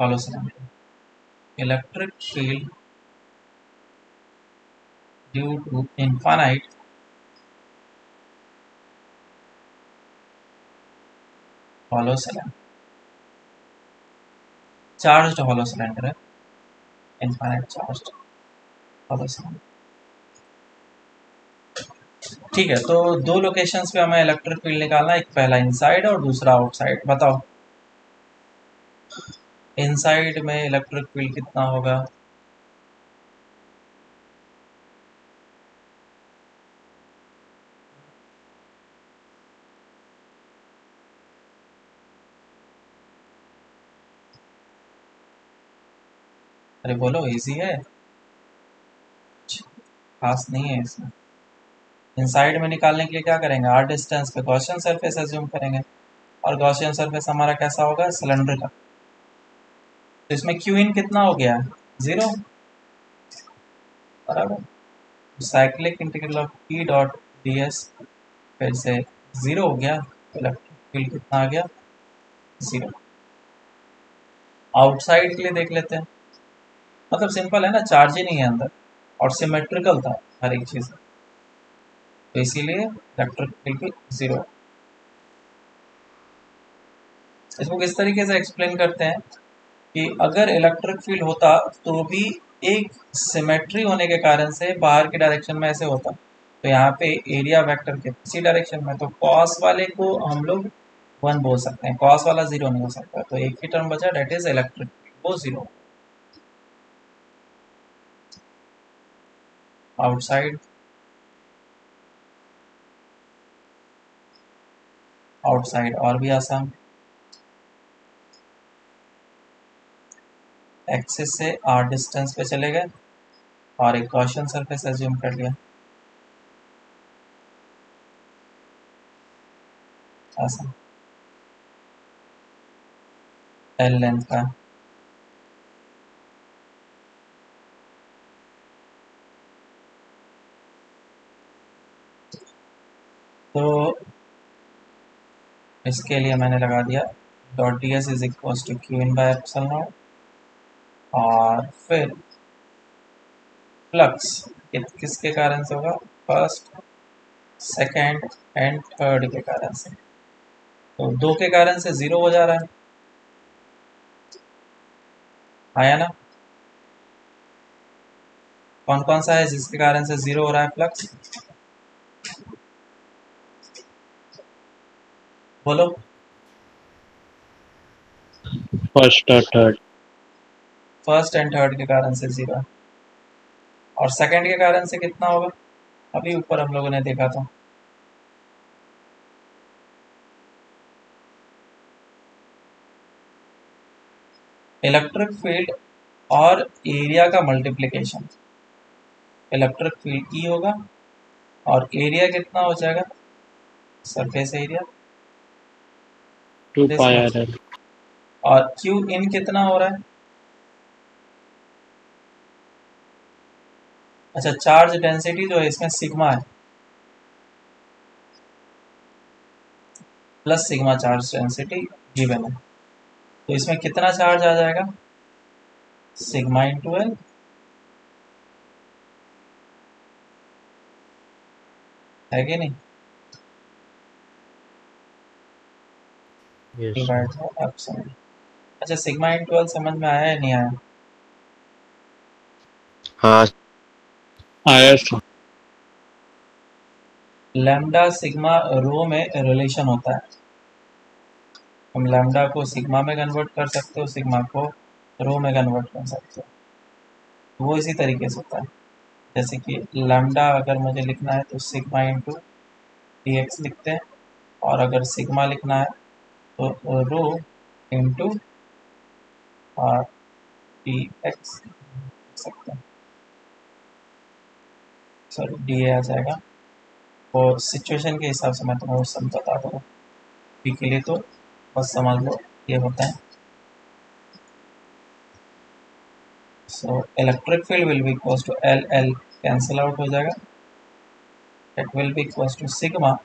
hollow cylinder. Electric field due to infinite hollow cylinder, charged hollow cylinder है, इनफाइनाइट चार्ज्ड हॉलो सिलेंडर, ठीक है। तो दो लोकेशंस पे हमें इलेक्ट्रिक फील्ड निकालना है, एक पहला इनसाइड और दूसरा आउटसाइड। बताओ इनसाइड में इलेक्ट्रिक फील्ड कितना होगा? अरे बोलो, इजी है, खास नहीं है इसमें। इनसाइड में निकालने के लिए क्या करेंगे, आर डिस्टेंस पे गॉसियन सरफेस अज्यूम करेंगे, और गॉसियन सरफेस हमारा कैसा होगा, सिलेंडर का। तो इसमें क्यू इन कितना हो गया, जीरो, बराबर cyclic integral of P dot D S फिर से जीरो हो गया, इलेक्ट्रिक फील्ड कितना आ गया, जीरो। आउटसाइड के लिए देख लेते हैं, मतलब सिंपल है ना, चार्ज ही नहीं है अंदर और सिमेट्रिकल था हर एक चीज़, तो इसीलिए इलेक्ट्रिक फील्ड जीरो। इसको किस तरीके से एक्सप्लेन करते हैं कि अगर इलेक्ट्रिक फील्ड होता तो भी एक सिमेट्री होने के कारण से बाहर के डायरेक्शन में ऐसे होता, तो यहाँ पे एरिया वेक्टर के इसी डायरेक्शन में, तो कॉस वाले को हम लोग वन बोल सकते हैं, कॉस वाला जीरो नहीं हो सकता, तो एक ही टर्म बचा, डेट इज इलेक्ट्रिक फील्ड, वो जीरो। आउटसाइड, आउटसाइड और भी आसान, एक्सिस से आर डिस्टेंस पे चले गए और एक गॉसियन सरफेस अज्यूम कर लिया, आसान, एल लेंथ का, तो इसके लिए मैंने लगा दिया dot D S is equal to Q in by epsilon not, और फिर फ्लक्स किसके कारण से होगा, फर्स्ट सेकंड एंड थर्ड के कारण से, तो दो के कारण से ज़ीरो हो जा रहा है, आया ना। कौन कौन सा है जिसके कारण से ज़ीरो हो रहा है फ्लक्स, बोलो। फर्स्ट और थर्ड, फर्स्ट एंड थर्ड के कारण से जीरो, और सेकंड के कारण से कितना होगा, अभी ऊपर हम लोगों ने देखा था, इलेक्ट्रिक फील्ड और एरिया का मल्टीप्लिकेशन, इलेक्ट्रिक फील्ड ई होगा और एरिया कितना हो जाएगा, surface area 2 pi R L, और Q इन कितना हो रहा है, अच्छा चार्ज डेंसिटी जो है इसमें सिग्मा है plus sigma charge density given है, तो इसमें कितना चार्ज आ जाएगा सिग्मा इंटू एल है कि नहीं, अच्छा सिग्मा इन 12 समझ में आया या नहीं आया? हाँ आया। लैम्डा सिग्मा रो में रिलेशन होता है, हम लैम्डा को सिग्मा में कन्वर्ट कर सकते हो, सिग्मा को रो में कन्वर्ट कर सकते हो, वो इसी तरीके से होता है। जैसे कि लैम्डा अगर मुझे लिखना है तो सिग्मा इंटू डी एक्स लिखते हैं, और अगर सिग्मा लिखना है तो रो इंटू और डी एक्स लिख सकते हैं, सॉरी डी ए आ जाएगा। और सिचुएशन के हिसाब से मैं तुम्हें समझाता हूँ, पी के लिए तो बस समझ लो ये होता है। So electric field will be equals to L, L cancel out हो जाएगा, it will be equals to sigma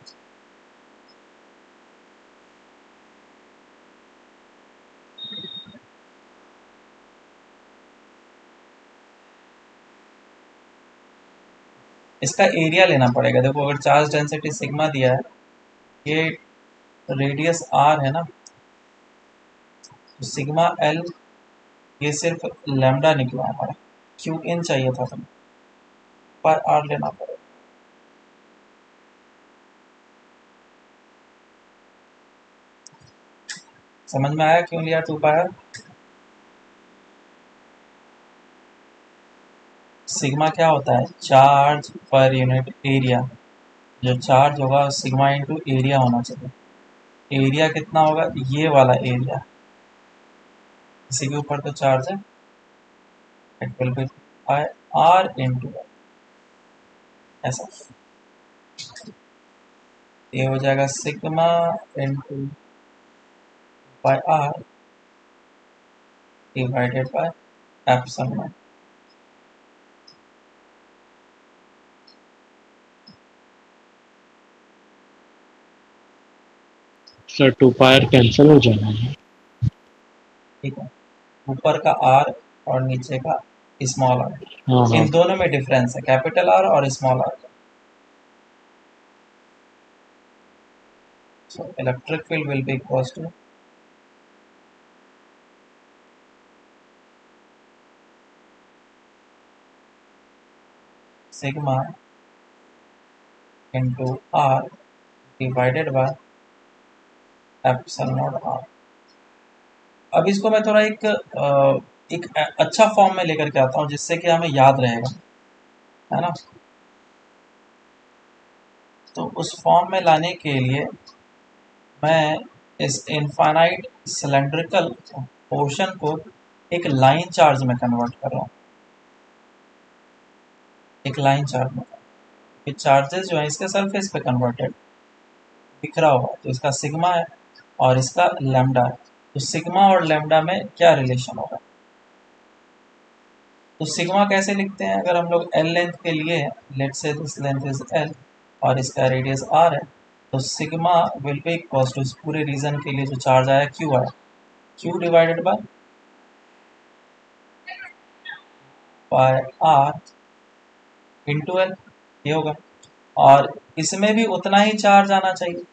इसका एरिया लेना पड़ेगा। देखो अगर चार्ज डेंसिटी सिग्मा दिया है, ये रेडियस आर है ना, तो सिग्मा एल ये सिर्फ लैम्डा निकला हमारा, क्यू इन चाहिए था हमें, पर आर लेना पड़ेगा। समझ में आया क्यों लिया 2πr? सिग्मा क्या होता है चार्ज पर यूनिट एरिया, जो चार्ज होगा सिग्मा इंटू एरिया होना चाहिए। एरिया कितना होगा ये वाला एरिया, इसी के ऊपर तो चार्ज है, it will be R into ऐसा, ये हो जाएगा sigma into by R divided by epsilon. Sir 2πr cancel हो जाना है, ठीक है, ऊपर का r और नीचे का स्मॉल r, इन दोनों में डिफरेंस है, कैपिटल R और small r। So electric field will be equals to sigma into r divided by epsilon r। अब इसको मैं थोड़ा एक अच्छा फॉर्म में लेकर के आता हूँ जिससे कि हमें याद रहेगा, है ना। तो उस फॉर्म में लाने के लिए मैं इस इनफाइनाइट सिलेंड्रिकल पोर्शन को एक लाइन चार्ज में कन्वर्ट कर रहा हूँ, एक लाइन चार्ज में। ये चार्जेस जो है इसके सरफेस पे कन्वर्टेड दिख रहा होगा, तो इसका सिग्मा है और इसका लैम्डा है, तो सिग्मा और लैम्डा में क्या रिलेशन होगा। तो सिग्मा कैसे लिखते हैं, अगर हम लोग एल लेंथ के लिए, let's say this length is L और इसका रेडियस आर है, तो sigma will be equals to इस पूरे रीजन के लिए जो चार्ज आया क्यू आया, Q divided by R into L ये होगा, और इसमें भी उतना ही चार्ज आना चाहिए,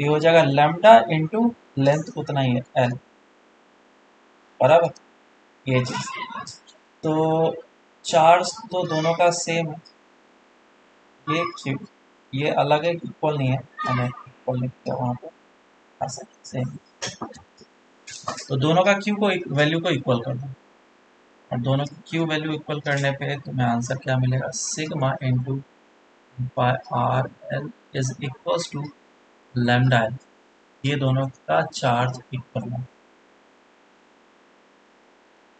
ये हो जाएगा लैम्डा इंटू लेंथ उतना ही है एल, बराबर ये चीज। तो चार्ज तो दोनों का सेम है, ये क्यू ये अलग है, इक्वल नहीं है, मैंने इक्वल लिख दिया वहाँ पे, ऐसा सेम। तो दोनों का क्यू को वैल्यू को इक्वल कर दो, और दोनों की क्यू वैल्यू इक्वल करने पे तुम्हें आंसर क्या मिलेगा, sigma into by R L is equals to lambda L, ये दोनों का चार्ज इक्वल है।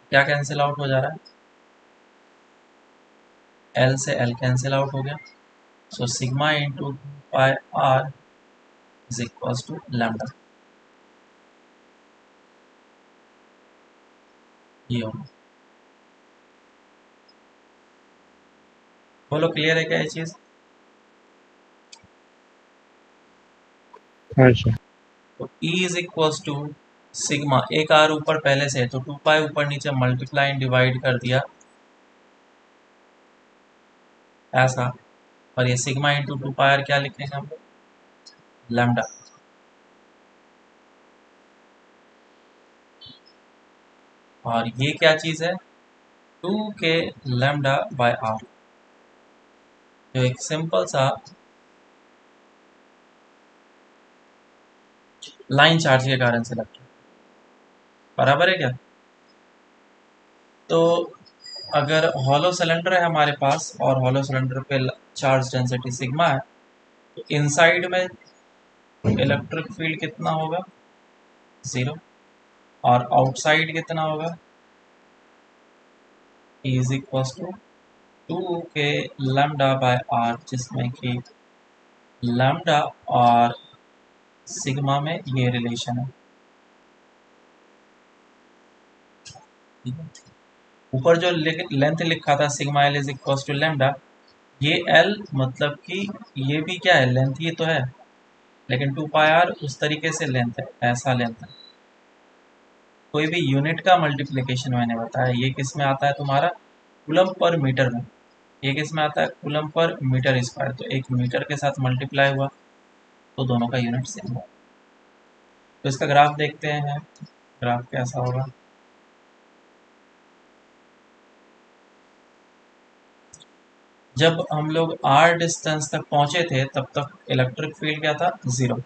क्या कैंसिल आउट हो जा रहा है, एल से एल कैंसिल आउट हो गया, so sigma into by R is equals to lambda. ये होगा। बोलो क्लियर है क्या ये चीज? अच्छा तो E is equal to sigma, एक आर ऊपर पहले से है तो 2π ऊपर नीचे मल्टीप्लाई एंड डिवाइड कर दिया ऐसा, और ये सिग्मा इंटू 2πr क्या लिखेंगे हम लैम्डा। और ये क्या चीज है 2k लैम्डा बाय r, जो एक सिंपल सा लाइन चार्ज के कारण से लगता है, बराबर है क्या। तो अगर हॉलो सिलेंडर है हमारे पास और हॉलो सिलेंडर पे चार्ज डेंसिटी सिग्मा है, तो इनसाइड में इलेक्ट्रिक फील्ड कितना होगा 0 और आउटसाइड कितना होगा is equal to 2k lambda by are, जिसमें कि लैम्डा और सिग्मा में ये रिलेशन है। ठीक है, ऊपर जो लेंथ लिखा था sigma L is equal to lambda, ये एल मतलब कि ये भी क्या है लेंथ ही तो है, लेकिन 2π r उस तरीके से लेंथ है, ऐसा लेंथ है। कोई भी यूनिट का मल्टीप्लिकेशन मैंने बताया, ये किस में आता है तुम्हारा कूलम पर मीटर में, ये किस में आता है कूलम पर मीटर स्क्वायर, तो एक मीटर के साथ मल्टीप्लाई हुआ तो दोनों का यूनिट सेम होगा। तो इसका ग्राफ देखते हैं, ग्राफ कैसा होगा। जब हम लोग r डिस्टेंस तक पहुंचे थे तब तक इलेक्ट्रिक फील्ड क्या था 0,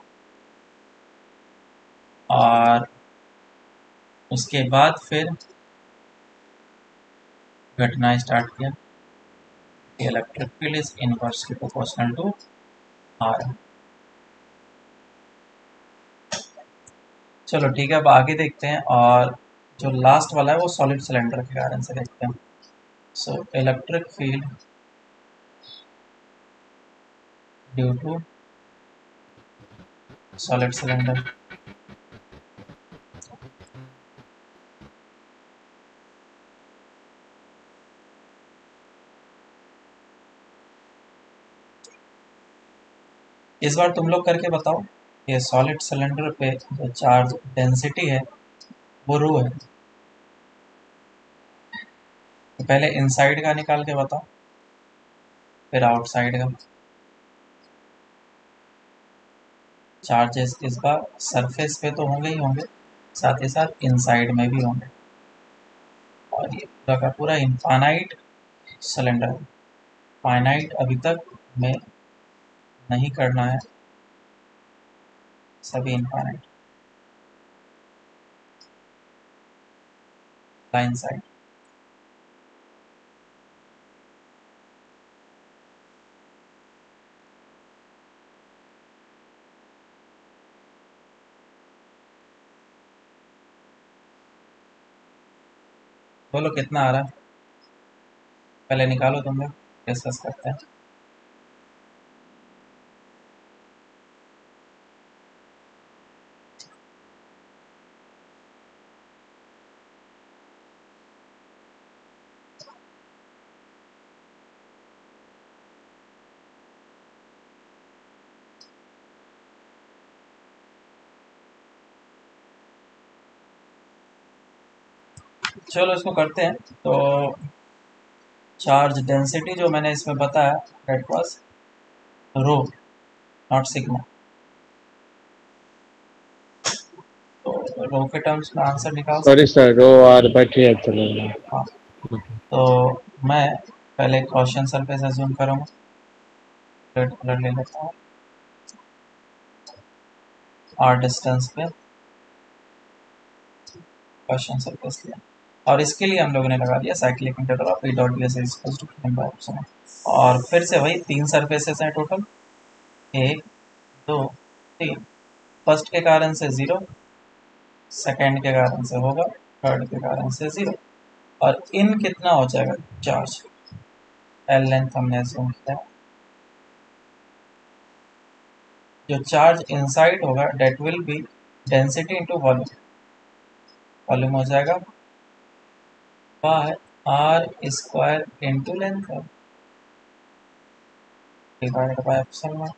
और उसके बाद फिर घटना स्टार्ट किया, electric field is inversely proportional to r। चलो ठीक है, अब आगे देखते हैं, और जो लास्ट वाला है वो सॉलिड सिलेंडर के कारण से देखते हैं। So electric field due to solid cylinder, इस बार तुम लोग करके बताओ ये सॉलिड सिलेंडर पे जो चार्ज डेंसिटी है वो रो है। तो पहले इनसाइड का निकाल के बताओ, फिर आउटसाइड का। चार्जेस इस बार सरफेस पे तो होंगे ही होंगे, साथ ही साथ इनसाइड में भी होंगे, और ये पूरा का पूरा इनफाइनाइट सिलेंडर, फाइनाइट अभी तक में नहीं करना है, सभी इनफाइनाइट लाइन साइड। बोलो कितना आ रहा है, पहले निकालो तुम लोग, डिस्कस करते हैं। चलो इसको करते हैं। तो चार्ज डेंसिटी जो मैंने इसमें बताया that was rho not sigma, तो रो के टर्म्स में आंसर निकाल। Sorry sir, rho are by 3 epsilon. हाँ, तो मैं पहले गॉसियन सरफेस अज्यूम करूँगा, रेड कलर ले लेता हूँ, आर डिस्टेंस पे गॉसियन सरफेस लिया, और इसके लिए हम लोगों ने लगा दिया cyclic interval of p.ds = lambda option. और फिर से वही 3 सरफेसेस हैं टोटल, 1 2 3। फर्स्ट के कारण से 0, सेकंड के कारण से होगा, थर्ड के कारण से 0, और इन कितना हो जाएगा चार्ज l लेंथ हमने assume किया। जो चार्ज इनसाइड होगा that will be density into volume, volume हो जाएगा क्या है आर स्क्वायर इंटू लेंथ का ऑप्शन में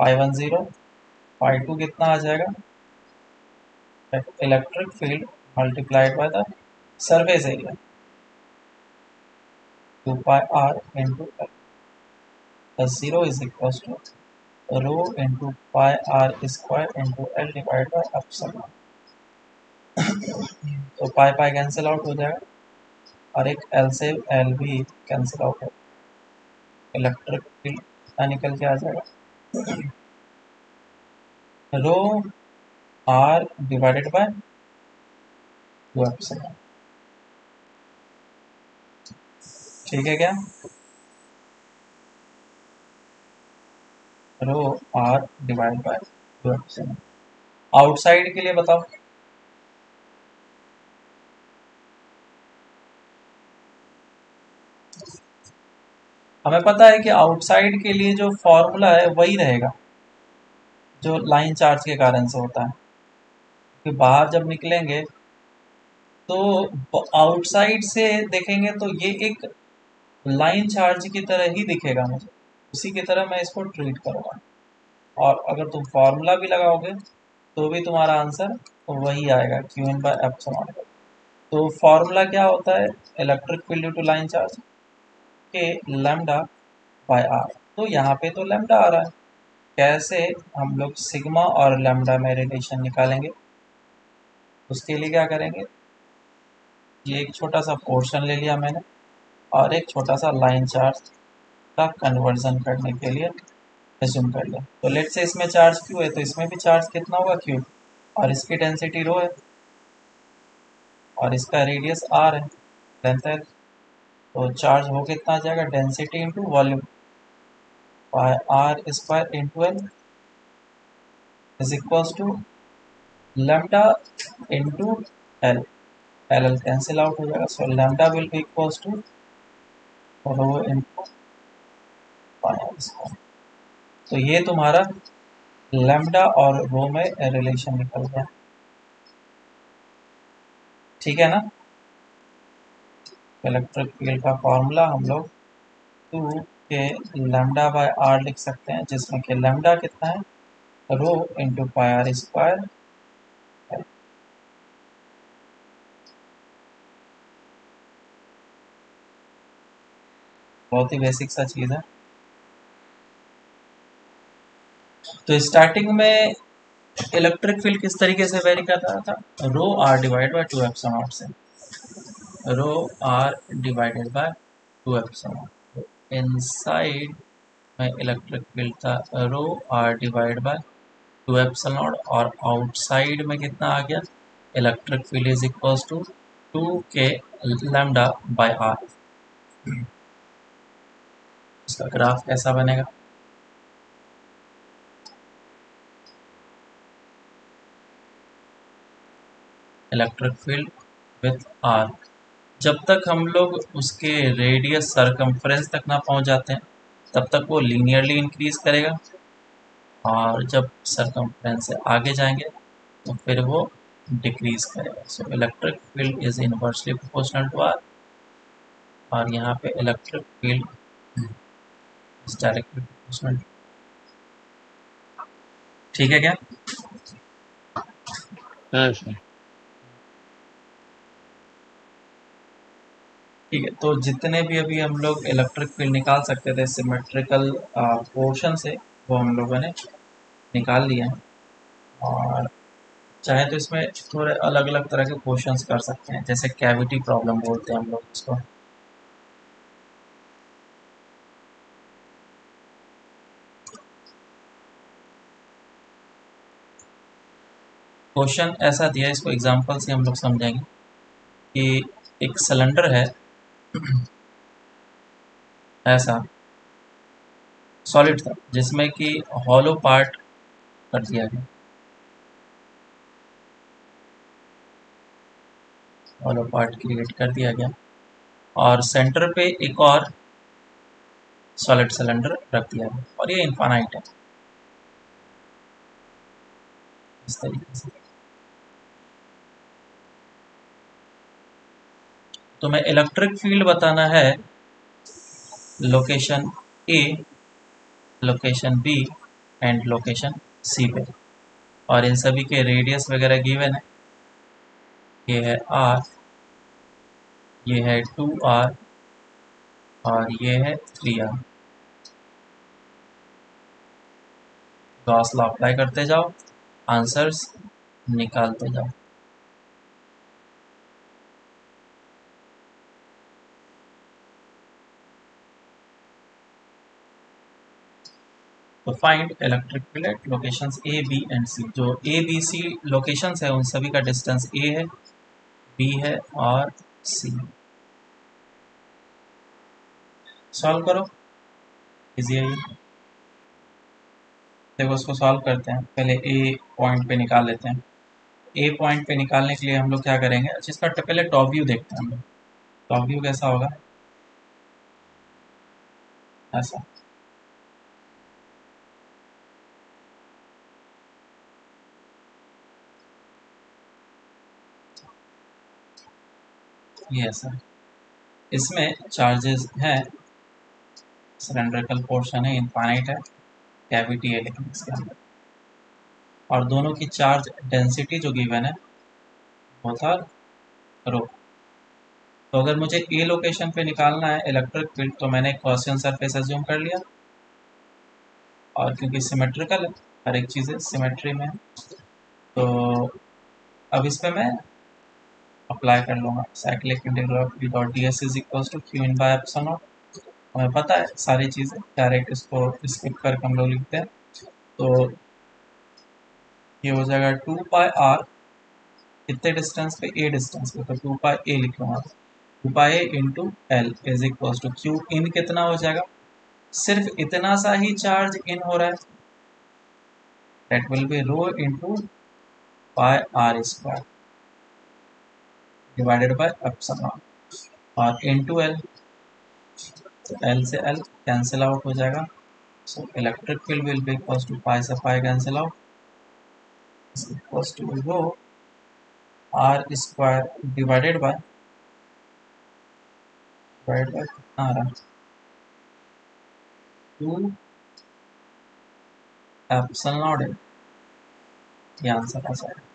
510 π2 कितना आ जाएगा electric field multiplied by the surface area 2πr into L 0 is equal to rho into πr square into L divide by epsilon. तो पाई पाई कैंसिल आउट हो जाएगा और एक एल से एल भी कैंसिल आउट हो इलेक्ट्रिक फील्ड निकल के आ जाएगा rho are divided by 2 epsilon. ठीक है क्या rho are divide by 2 epsilon. Outside के लिए बताओ हमें पता है कि आउटसाइड के लिए जो फॉर्मूला है वही रहेगा जो लाइन चार्ज के कारण से होता है कि बाहर जब निकलेंगे तो आउटसाइड से देखेंगे तो ये एक लाइन चार्ज की तरह ही दिखेगा मुझे, उसी की तरह मैं इसको ट्रीट करूँगा। और अगर तुम फॉर्मूला भी लगाओगे तो भी तुम्हारा आंसर वही आएगा Qn बाय एप्सिलॉन। तो फॉर्मूला क्या होता है electric field due to line charge के लैम्डा बाय आर। तो यहाँ पे तो लैम्डा आ रहा है, कैसे हम लोग सिग्मा और लैम्डा में रिलेशन निकालेंगे उसके लिए क्या करेंगे, ये एक छोटा सा पोर्शन ले लिया मैंने और एक छोटा सा लाइन चार्ज का कन्वर्जन करने के लिए रिज्यूम कर लिया। तो लेट्स से इसमें चार्ज क्यू है तो इसमें भी चार्ज कितना होगा क्यू और इसकी डेंसिटी रो है और इसका रेडियस आर है लेंथ। तो चार्ज हो कितना आ जाएगा density into volume by are square into L is equals to lambda into L, L L cancel out हो जाएगा so lambda will be equals to rho into by are square. तो ये तुम्हारा लैम्डा और रो में रिलेशन निकल गया। ठीक है ना, इलेक्ट्रिक फील्ड का फॉर्मूला हम लोग 2k लैम्डा बाय आर लिख सकते हैं जिसमें कि लैम्डा कितना है rho into pi are square. बहुत ही बेसिक सा चीज़ है। तो स्टार्टिंग में इलेक्ट्रिक फील्ड किस तरीके से वेरी कर रहा था rho are divide by 2 epsilon से rho are divided by 2 epsilon. Inside में इलेक्ट्रिक फील्ड था rho are divide by 2 epsilon और आउटसाइड में कितना आ गया electric field is equals to 2k lambda by are. इसका ग्राफ कैसा बनेगा इलेक्ट्रिक फील्ड विथ आर, जब तक हम लोग उसके रेडियस सरकमफ्रेंस तक ना पहुंच जाते हैं तब तक वो लीनियरली इंक्रीज करेगा और जब सरकमफ्रेंस से आगे जाएंगे तो फिर वो डिक्रीज करेगा। So electric field is inversely proportional to are और यहाँ पे electric field is directly proportional. ठीक है क्या? हाँ सर। ठीक है, तो जितने भी अभी हम लोग इलेक्ट्रिक फील्ड निकाल सकते थे सिमेट्रिकल पोर्शन से वो हम लोगों ने निकाल लिए हैं और चाहे तो इसमें थोड़े अलग अलग तरह के क्वेश्चंस कर सकते हैं जैसे कैविटी प्रॉब्लम बोलते हैं हम लोग इसको। क्वेश्चन ऐसा दिया, इसको एग्जांपल से हम लोग समझेंगे कि एक सिलेंडर है ऐसा सॉलिड था जिसमें कि हॉलो पार्ट कर दिया गया क्रिएट कर दिया गया और सेंटर पे एक और सॉलिड सिलेंडर रख दिया गया और ये इनफाइनाइट है इस तरीके से। तुम्हें इलेक्ट्रिक फील्ड बताना है location A, location B and location C पे, और इन सभी के रेडियस वगैरह गिवन है। ये है आर, ये है 2R और ये है 3R। गॉस लॉ अप्लाई करते जाओ, आंसर्स निकालते जाओ। तो find electric field at locations A B and C. जो ए बी सी लोकेशंस है उन सभी का डिस्टेंस ए है, बी है और सी। सॉल्व करो, इजी है ये। देखो इसको सॉल्व करते हैं। पहले ए पॉइंट पे निकाल लेते हैं। ए पॉइंट पे निकालने के लिए हम लोग क्या करेंगे, इसका पहले टॉप व्यू देखते हैं हम लोग। टॉप व्यू कैसा होगा, ऐसा। ये सर इसमें चार्जेस हैं, सिलेंड्रिकल पोर्शन है, इनफाइनाइट है, कैविटी है लेकिन इसके अंदर, और दोनों की चार्ज डेंसिटी जो गिवन है वो था रो। तो अगर मुझे ए लोकेशन पे निकालना है इलेक्ट्रिक फील्ड, तो मैंने गॉसियन सरफेस अज्यूम कर लिया, और क्योंकि सिमेट्रिकल है, हर एक चीज़ सिमेट्री में है, तो अब इस पर मैं अप्लाई कर लूँगा cyclic integral of v dot ds is equals to q in by epsilon naught. हमें पता है सारी चीज़ें, डायरेक्ट इसको स्किप करके हम लोग लिखते हैं। तो ये हो जाएगा 2πr, कितने डिस्टेंस पे, a डिस्टेंस पे, तो 2πa लिखूँगा। 2πa into L is equals to q in कितना हो जाएगा, सिर्फ इतना सा ही चार्ज इन हो रहा है, that will be rho into pi are square divided by epsilon, और इनटू एल, तो एल से एल कैंसिल आउट हो जाएगा। So electric field will be equals to pi से pi cancel out, equals to rho are square divided by कितना आ रहा है, 2 एप्सिलॉन है। ये आंसर ऐसा है।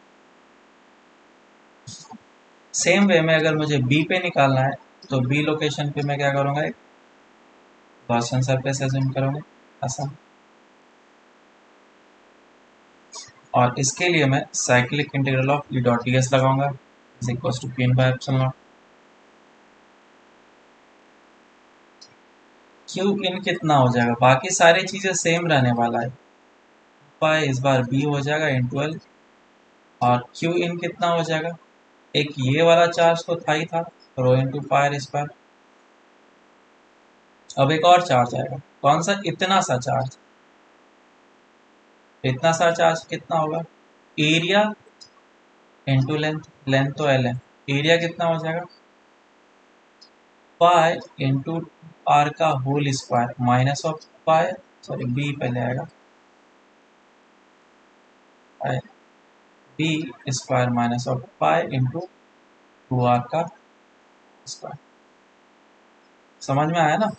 सेम वे में अगर मुझे बी पे निकालना है, तो बी लोकेशन पे मैं क्या करूँगा, एक गॉसियन सरफेस अज्यूम करूँगा, ऐसा, और इसके लिए मैं cyclic integral of E dot D S लगाऊंगा is equals to P by epsilon naught. Q in कितना हो जाएगा, बाकी सारी चीज़ें सेम रहने वाला है, पाई इस बार बी हो जाएगा इंटू एल, और क्यू इन कितना हो जाएगा, एक ये वाला चार्ज तो था ही था, रो इंटू पाई स्क्वायर। अब एक और चार्ज आएगा, कौन सा, इतना सा चार्ज। इतना सा चार्ज कितना होगा, एरिया इंटू लेंथ, लेंथ तो एल है, एरिया कितना हो जाएगा, पाई इंटू आर का whole square minus of pi, sorry B पहले आएगा, pi B square minus of pi into 2r का स्क्वायर। समझ में आया ना।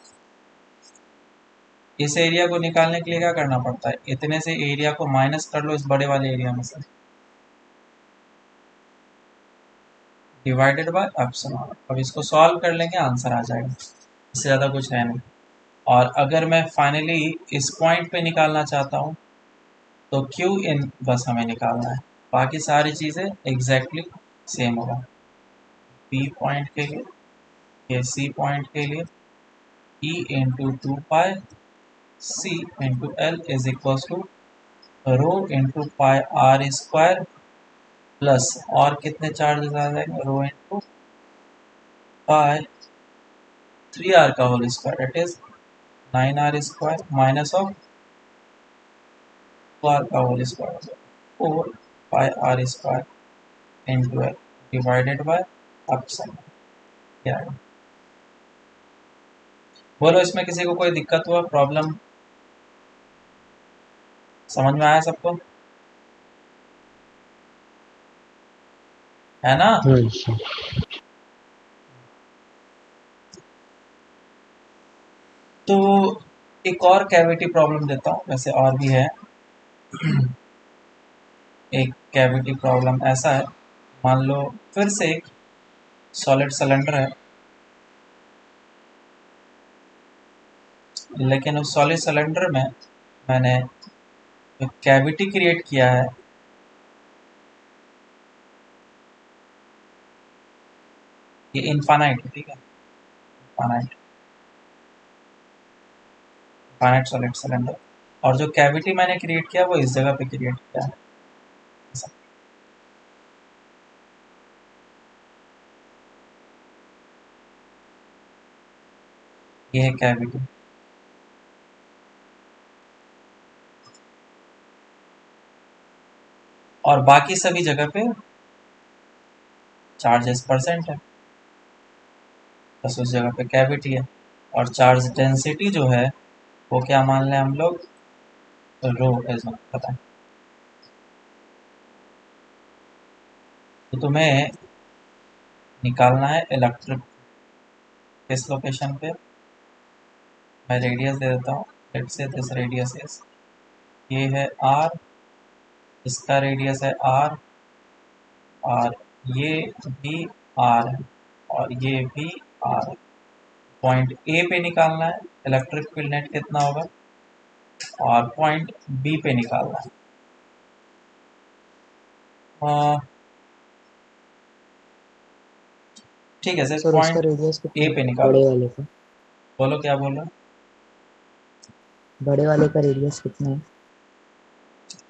इस एरिया को निकालने के लिए क्या करना पड़ता है, इतने से एरिया को माइनस कर लो इस बड़े वाले एरिया में से, डिवाइडेड बाय एप्सिलॉन। अब इसको सॉल्व कर लेंगे, आंसर आ जाएगा, इससे ज़्यादा कुछ है नहीं। और अगर मैं फाइनली इस पॉइंट पे निकालना चाहता हूँ, तो क्यू इन बस हमें निकालना है, बाकी सारी चीज़ें एग्जैक्टली सेम होगा। बी पॉइंट के लिए, ये सी पॉइंट के लिए, E into 2 pi C into L is equal to rho into pi are square plus, और कितने चार्जेस आ जाएंगे, रो इंटू पाई 3r का whole square, it is 9r square minus of 2r का whole square, 4 pi are square into L divided by epsilon. क्या है बोलो, इसमें किसी को कोई दिक्कत हुआ, प्रॉब्लम समझ में आया सबको, है ना। तो एक और कैविटी प्रॉब्लम देता हूँ, वैसे और भी है। एक कैविटी प्रॉब्लम ऐसा है, मान लो फिर से एक सॉलिड सिलेंडर है, लेकिन उस सॉलिड सिलेंडर में मैंने जो कैविटी क्रिएट किया है ये इनफाइनाइट है, ठीक है, इनफाइनाइट सॉलिड सिलेंडर, और जो कैविटी मैंने क्रिएट किया वो इस जगह पे क्रिएट किया है। ये है कैविटी। और बाकी सभी जगह पे चार्जेस परसेंट है, बस उस जगह पे कैविटी है। और चार्ज डेंसिटी जो है वो क्या मान लें हम लोग, तो रो एज वन, पता है। तो तुम्हें निकालना है इलेक्ट्रिक, किस लोकेशन पे, मैं रेडियस दे देता हूँ, let's say this radius is, ये है आर, इसका रेडियस है आर, और ये भी आर है और ये भी आर है। पॉइंट ए पे निकालना है इलेक्ट्रिक फील्ड नेट कितना होगा, और पॉइंट बी पे निकालना है। ठीक है सर, पॉइंट ए पे निकालना है। बोलो क्या बोल रहे हो, बड़े वाले का रेडियस कितना है?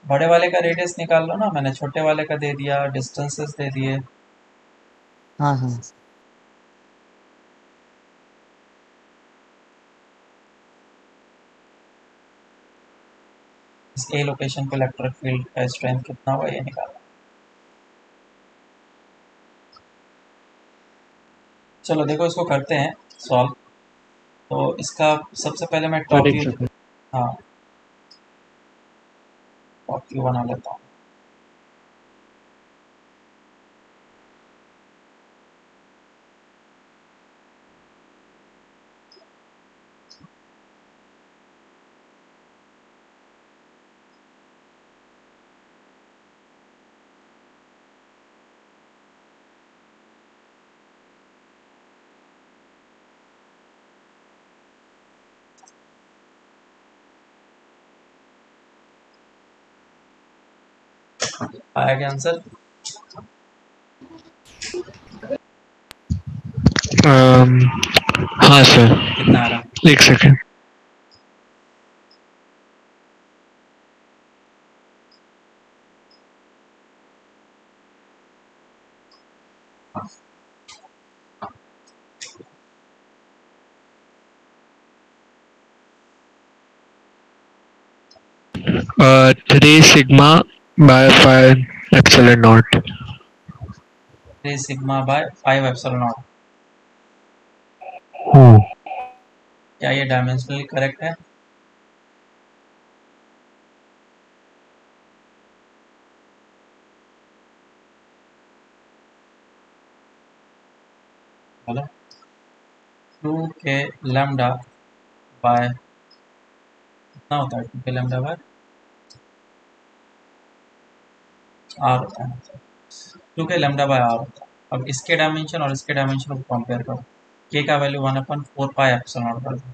बड़े वाले का रेडियस निकाल लो ना, मैंने छोटे वाले का दे दिया, डिस्टेंसेस दे दिए। हाँ हाँ, इस ए लोकेशन पे इलेक्ट्रिक फील्ड का स्ट्रेंथ कितना हुआ ये निकालना। चलो देखो इसको करते हैं सॉल्व। तो इसका सबसे पहले मैं टॉप व्यू, हाँ टॉप व्यू बना लेता हूँ। आया क्या आंसर? हाँ सर, कितना आ रहा है? एक second, three sigma by 5 epsilon naught, 3 sigma by 5 epsilon naught। क्या ये डायमेंशनली करेक्ट है? बोलो 2k lambda by कितना होता है? 2k lambda by आर होता है, 2k लैम्डा बाय आर होता है। अब इसके डायमेंशन और इसके डायमेंशन को कंपेयर करो। के का वैल्यू 1/4 पाई एप्सिलॉन नॉट कर दो,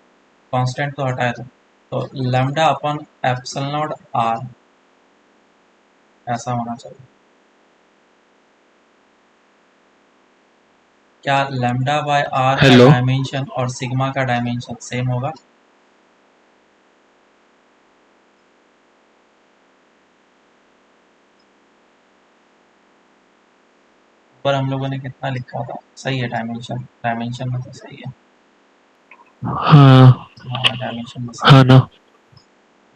कॉन्स्टेंट तो हटाए दो, तो लैम्डा अपन एप्सिलॉन नॉट आर ऐसा होना चाहिए। क्या लैम्डा बाय आर का डायमेंशन और सिग्मा का डायमेंशन सेम होगा? पर हम लोगों ने कितना लिखा था? सही है, डायमेंशन डायमेंशन में तो सही है। हाँ डायमेंशन में सही है ना।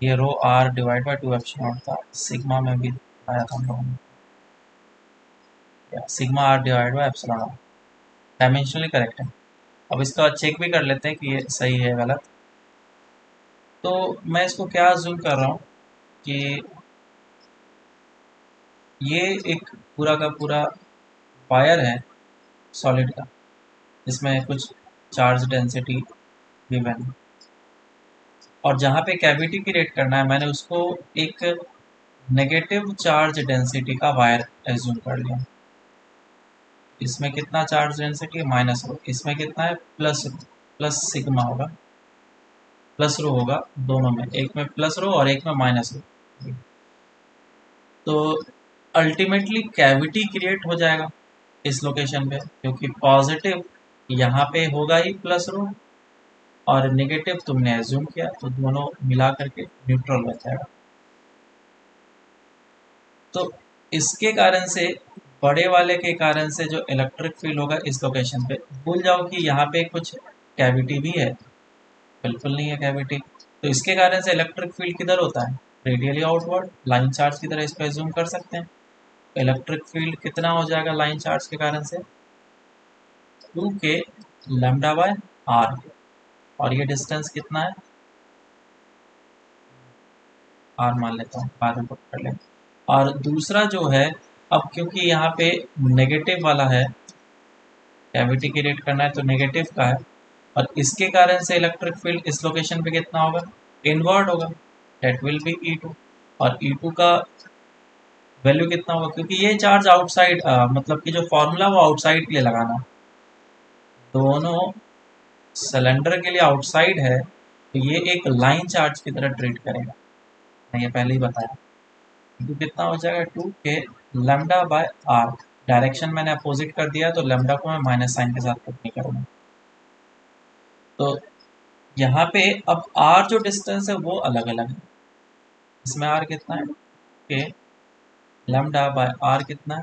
ये rho are divide by 2 epsilon naught था, सिग्मा में भी आया था हम लोगों ने, sigma are divide by epsilon naught, dimensionally correct है। अब इसका चेक भी कर लेते हैं कि ये सही है गलत। तो मैं इसको क्या जूम कर रहा हूँ कि ये एक पूरा का पूरा वायर है सॉलिड का, इसमें कुछ चार्ज डेंसिटी गिवन है। और जहाँ पे कैविटी क्रिएट करना है मैंने उसको एक नेगेटिव चार्ज डेंसिटी का वायर एज्यूम कर लिया। इसमें कितना चार्ज डेंसिटी है? Minus rho. इसमें कितना है? प्लस सिग्मा होगा, प्लस रो होगा दोनों में, एक में प्लस रो और एक में माइनस रो। तो अल्टीमेटली कैविटी क्रिएट हो जाएगा इस लोकेशन पे, क्योंकि पॉजिटिव यहाँ पे होगा ही प्लस रो और नेगेटिव तुमने एज्यूम किया, तो दोनों मिला करके न्यूट्रल हो जाएगा। तो इसके कारण से, बड़े वाले के कारण से जो इलेक्ट्रिक फील्ड होगा इस लोकेशन पे, भूल जाओ कि यहाँ पे कुछ कैविटी भी है, बिल्कुल नहीं है कैविटी, तो इसके कारण से इलेक्ट्रिक फील्ड किधर होता है? Radially outward. लाइन चार्ज की तरह इसको एज्यूम कर सकते हैं। इलेक्ट्रिक फील्ड कितना हो जाएगा लाइन चार्ज के कारण से? 2k λ/r। और ये डिस्टेंस कितना है? r मान लेता हूँ, r ऊपर कर लें। और दूसरा जो है, अब क्योंकि यहाँ पे नेगेटिव वाला है, कैविटी क्रिएट करना है तो नेगेटिव का है, और इसके कारण से इलेक्ट्रिक फील्ड इस लोकेशन पे कितना होगा? इनवर्ड होगा। That will be E2। और E2 का वैल्यू कितना होगा? क्योंकि ये चार्ज आउटसाइड, मतलब कि जो फॉर्मूला वो आउटसाइड के लिए लगाना, दोनों सिलेंडर के लिए आउटसाइड है, तो ये एक लाइन चार्ज की तरह ट्रीट करेगा। मैं ये पहले ही बताया। तो कितना हो जाएगा? 2k λ/r। डायरेक्शन मैंने अपोजिट कर दिया, तो लैम्डा को मैं माइनस साइन के साथ नहीं करूँगा। तो यहाँ पे अब r जो डिस्टेंस है वो अलग अलग है। इसमें r कितना है? k λ/r कितना है?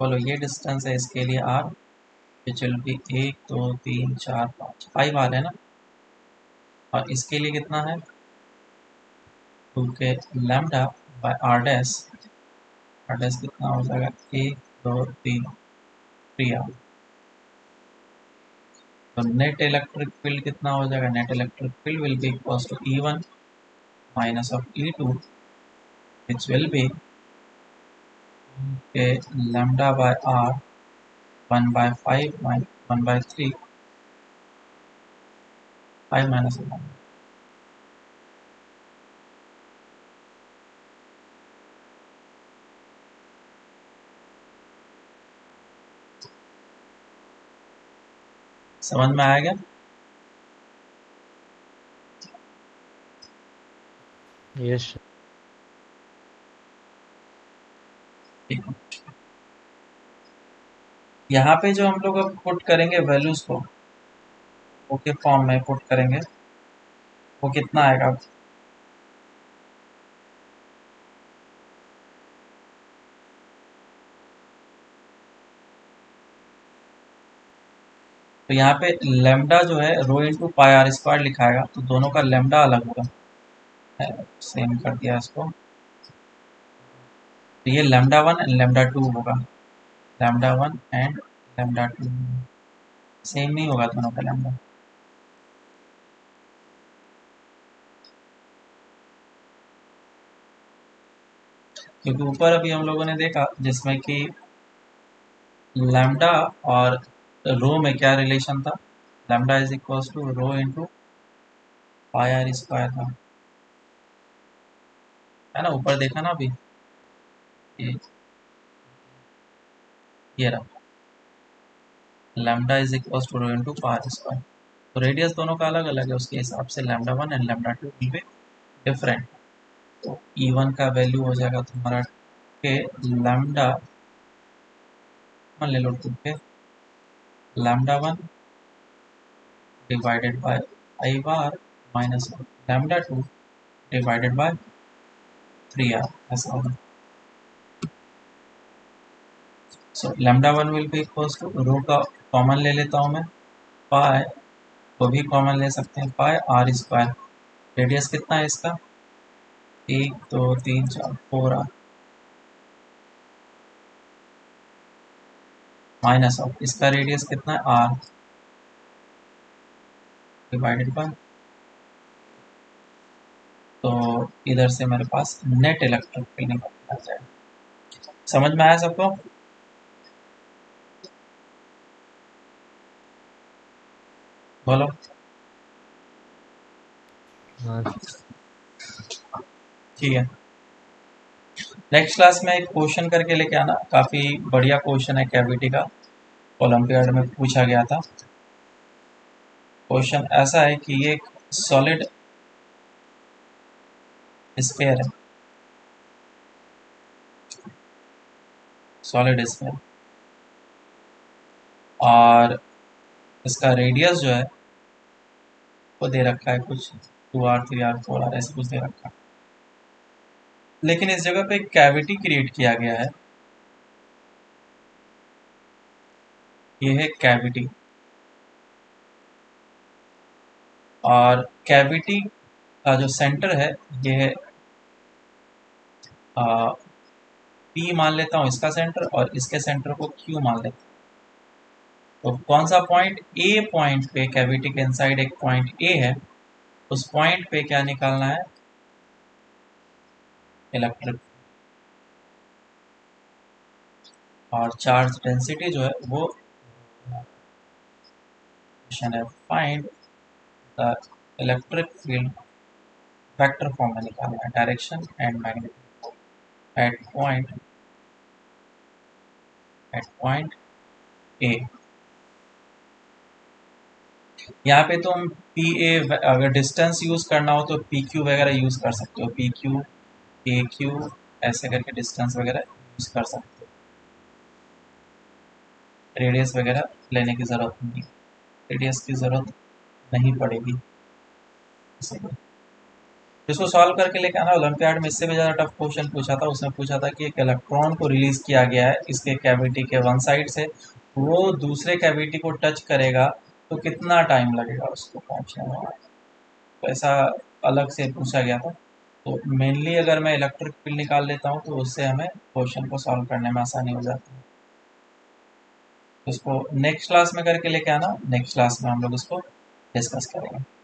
बोलो, ये डिस्टेंस है, इसके लिए r चलो कि 1 2 3 4 5 आ रहे हैं ना, और इसके लिए कितना है? 2k λ/r'। r' कितना हो जाएगा? 1 2 3 3r। तो नेट इलेक्ट्रिक फील्ड कितना हो जाएगा? Net electric field will be equals to E1 - E2, which will be λ/r 1/5 - 1/3 5 - 1। समझ में आया क्या? यस, ठीक है। यहाँ पे जो हम लोग अब पुट करेंगे वैल्यूज को ओके फॉर्म में पुट करेंगे, वो कितना आएगा? तो यहाँ पे लैम्डा जो है ρ × πr² लिखाएगा, तो दोनों का लैम्डा अलग होगा। सेम कर दिया इसको, तो ये λ1 और λ2 होगा, λ1 और λ2 सेम नहीं होगा दोनों का लैम्डा। क्योंकि ऊपर अभी हम लोगों ने देखा जिसमें कि लैम्डा और रो में क्या रिलेशन था, λ = ρ × πr² था, है ना? ऊपर देखा ना अभी, ये रहा λ = ρ × πr²। तो रेडियस दोनों का अलग अलग है, उसके हिसाब से λ1 और λ2 भी डिफरेंट। तो E1 का वैल्यू हो जाएगा तुम्हारा λ, मान ले लो λ1 / πr - λ2 / 3r ऐसा होगा। So λ1 will be equals to, rho का कॉमन ले लेता हूँ मैं, पाई को भी कॉमन ले सकते हैं, πr²। रेडियस कितना है इसका? 1 2 3 4 4r माइनस ऑफ, इसका रेडियस कितना है? r/। तो इधर से मेरे पास नेट इलेक्ट्रिक फील्ड निकल जाएगा। समझ में आया सबको? बोलो। ठीक है, नेक्स्ट क्लास में एक क्वेश्चन करके लेके आना, काफ़ी बढ़िया क्वेश्चन है कैविटी का, ओलंपियाड में पूछा गया था। क्वेश्चन ऐसा है कि ये एक सॉलिड स्फीयर है, सॉलिड स्फीयर, और इसका रेडियस जो है वो दे रखा है कुछ 2r 3r 4r ऐसे कुछ दे रखा है, लेकिन इस जगह पे कैविटी क्रिएट किया गया है। ये है कैविटी, और कैविटी का जो सेंटर है ये है P मान लेता हूँ इसका सेंटर, और इसके सेंटर को Q मान लेता हूँ। तो कौन सा पॉइंट, A पॉइंट पे कैविटी के इनसाइड एक पॉइंट A है, उस पॉइंट पे क्या निकालना है, इलेक्ट्रिक, और चार्ज डेंसिटी जो है वो है find the electric field vector form में निकालना है, direction and magnitude at point A. यहाँ पे तो हम पी ए अगर डिस्टेंस यूज करना हो तो पी क्यू वगैरह यूज कर सकते हो, पी क्यू ए क्यू ऐसे करके डिस्टेंस वगैरह यूज कर सकते हो, रेडियस वगैरह लेने की जरूरत नहीं, रेडियस की जरूरत नहीं पड़ेगी। इसको सॉल्व करके लेके आना। ओलंपियाड में इससे भी ज़्यादा टफ क्वेश्चन पूछा था, उसमें पूछा था कि एक इलेक्ट्रॉन को रिलीज किया गया है इसके कैविटी के वन साइड से, वो दूसरे कैविटी को टच करेगा तो कितना टाइम लगेगा उसको पहुंचने में, तो ऐसा अलग से पूछा गया था। तो मेनली अगर मैं इलेक्ट्रिक फील्ड निकाल लेता हूं तो उससे हमें क्वेश्चन को सॉल्व करने में आसानी हो जाती है। इसको नेक्स्ट क्लास में करके लेके आना, नेक्स्ट क्लास में हम लोग इसको डिस्कस करेंगे।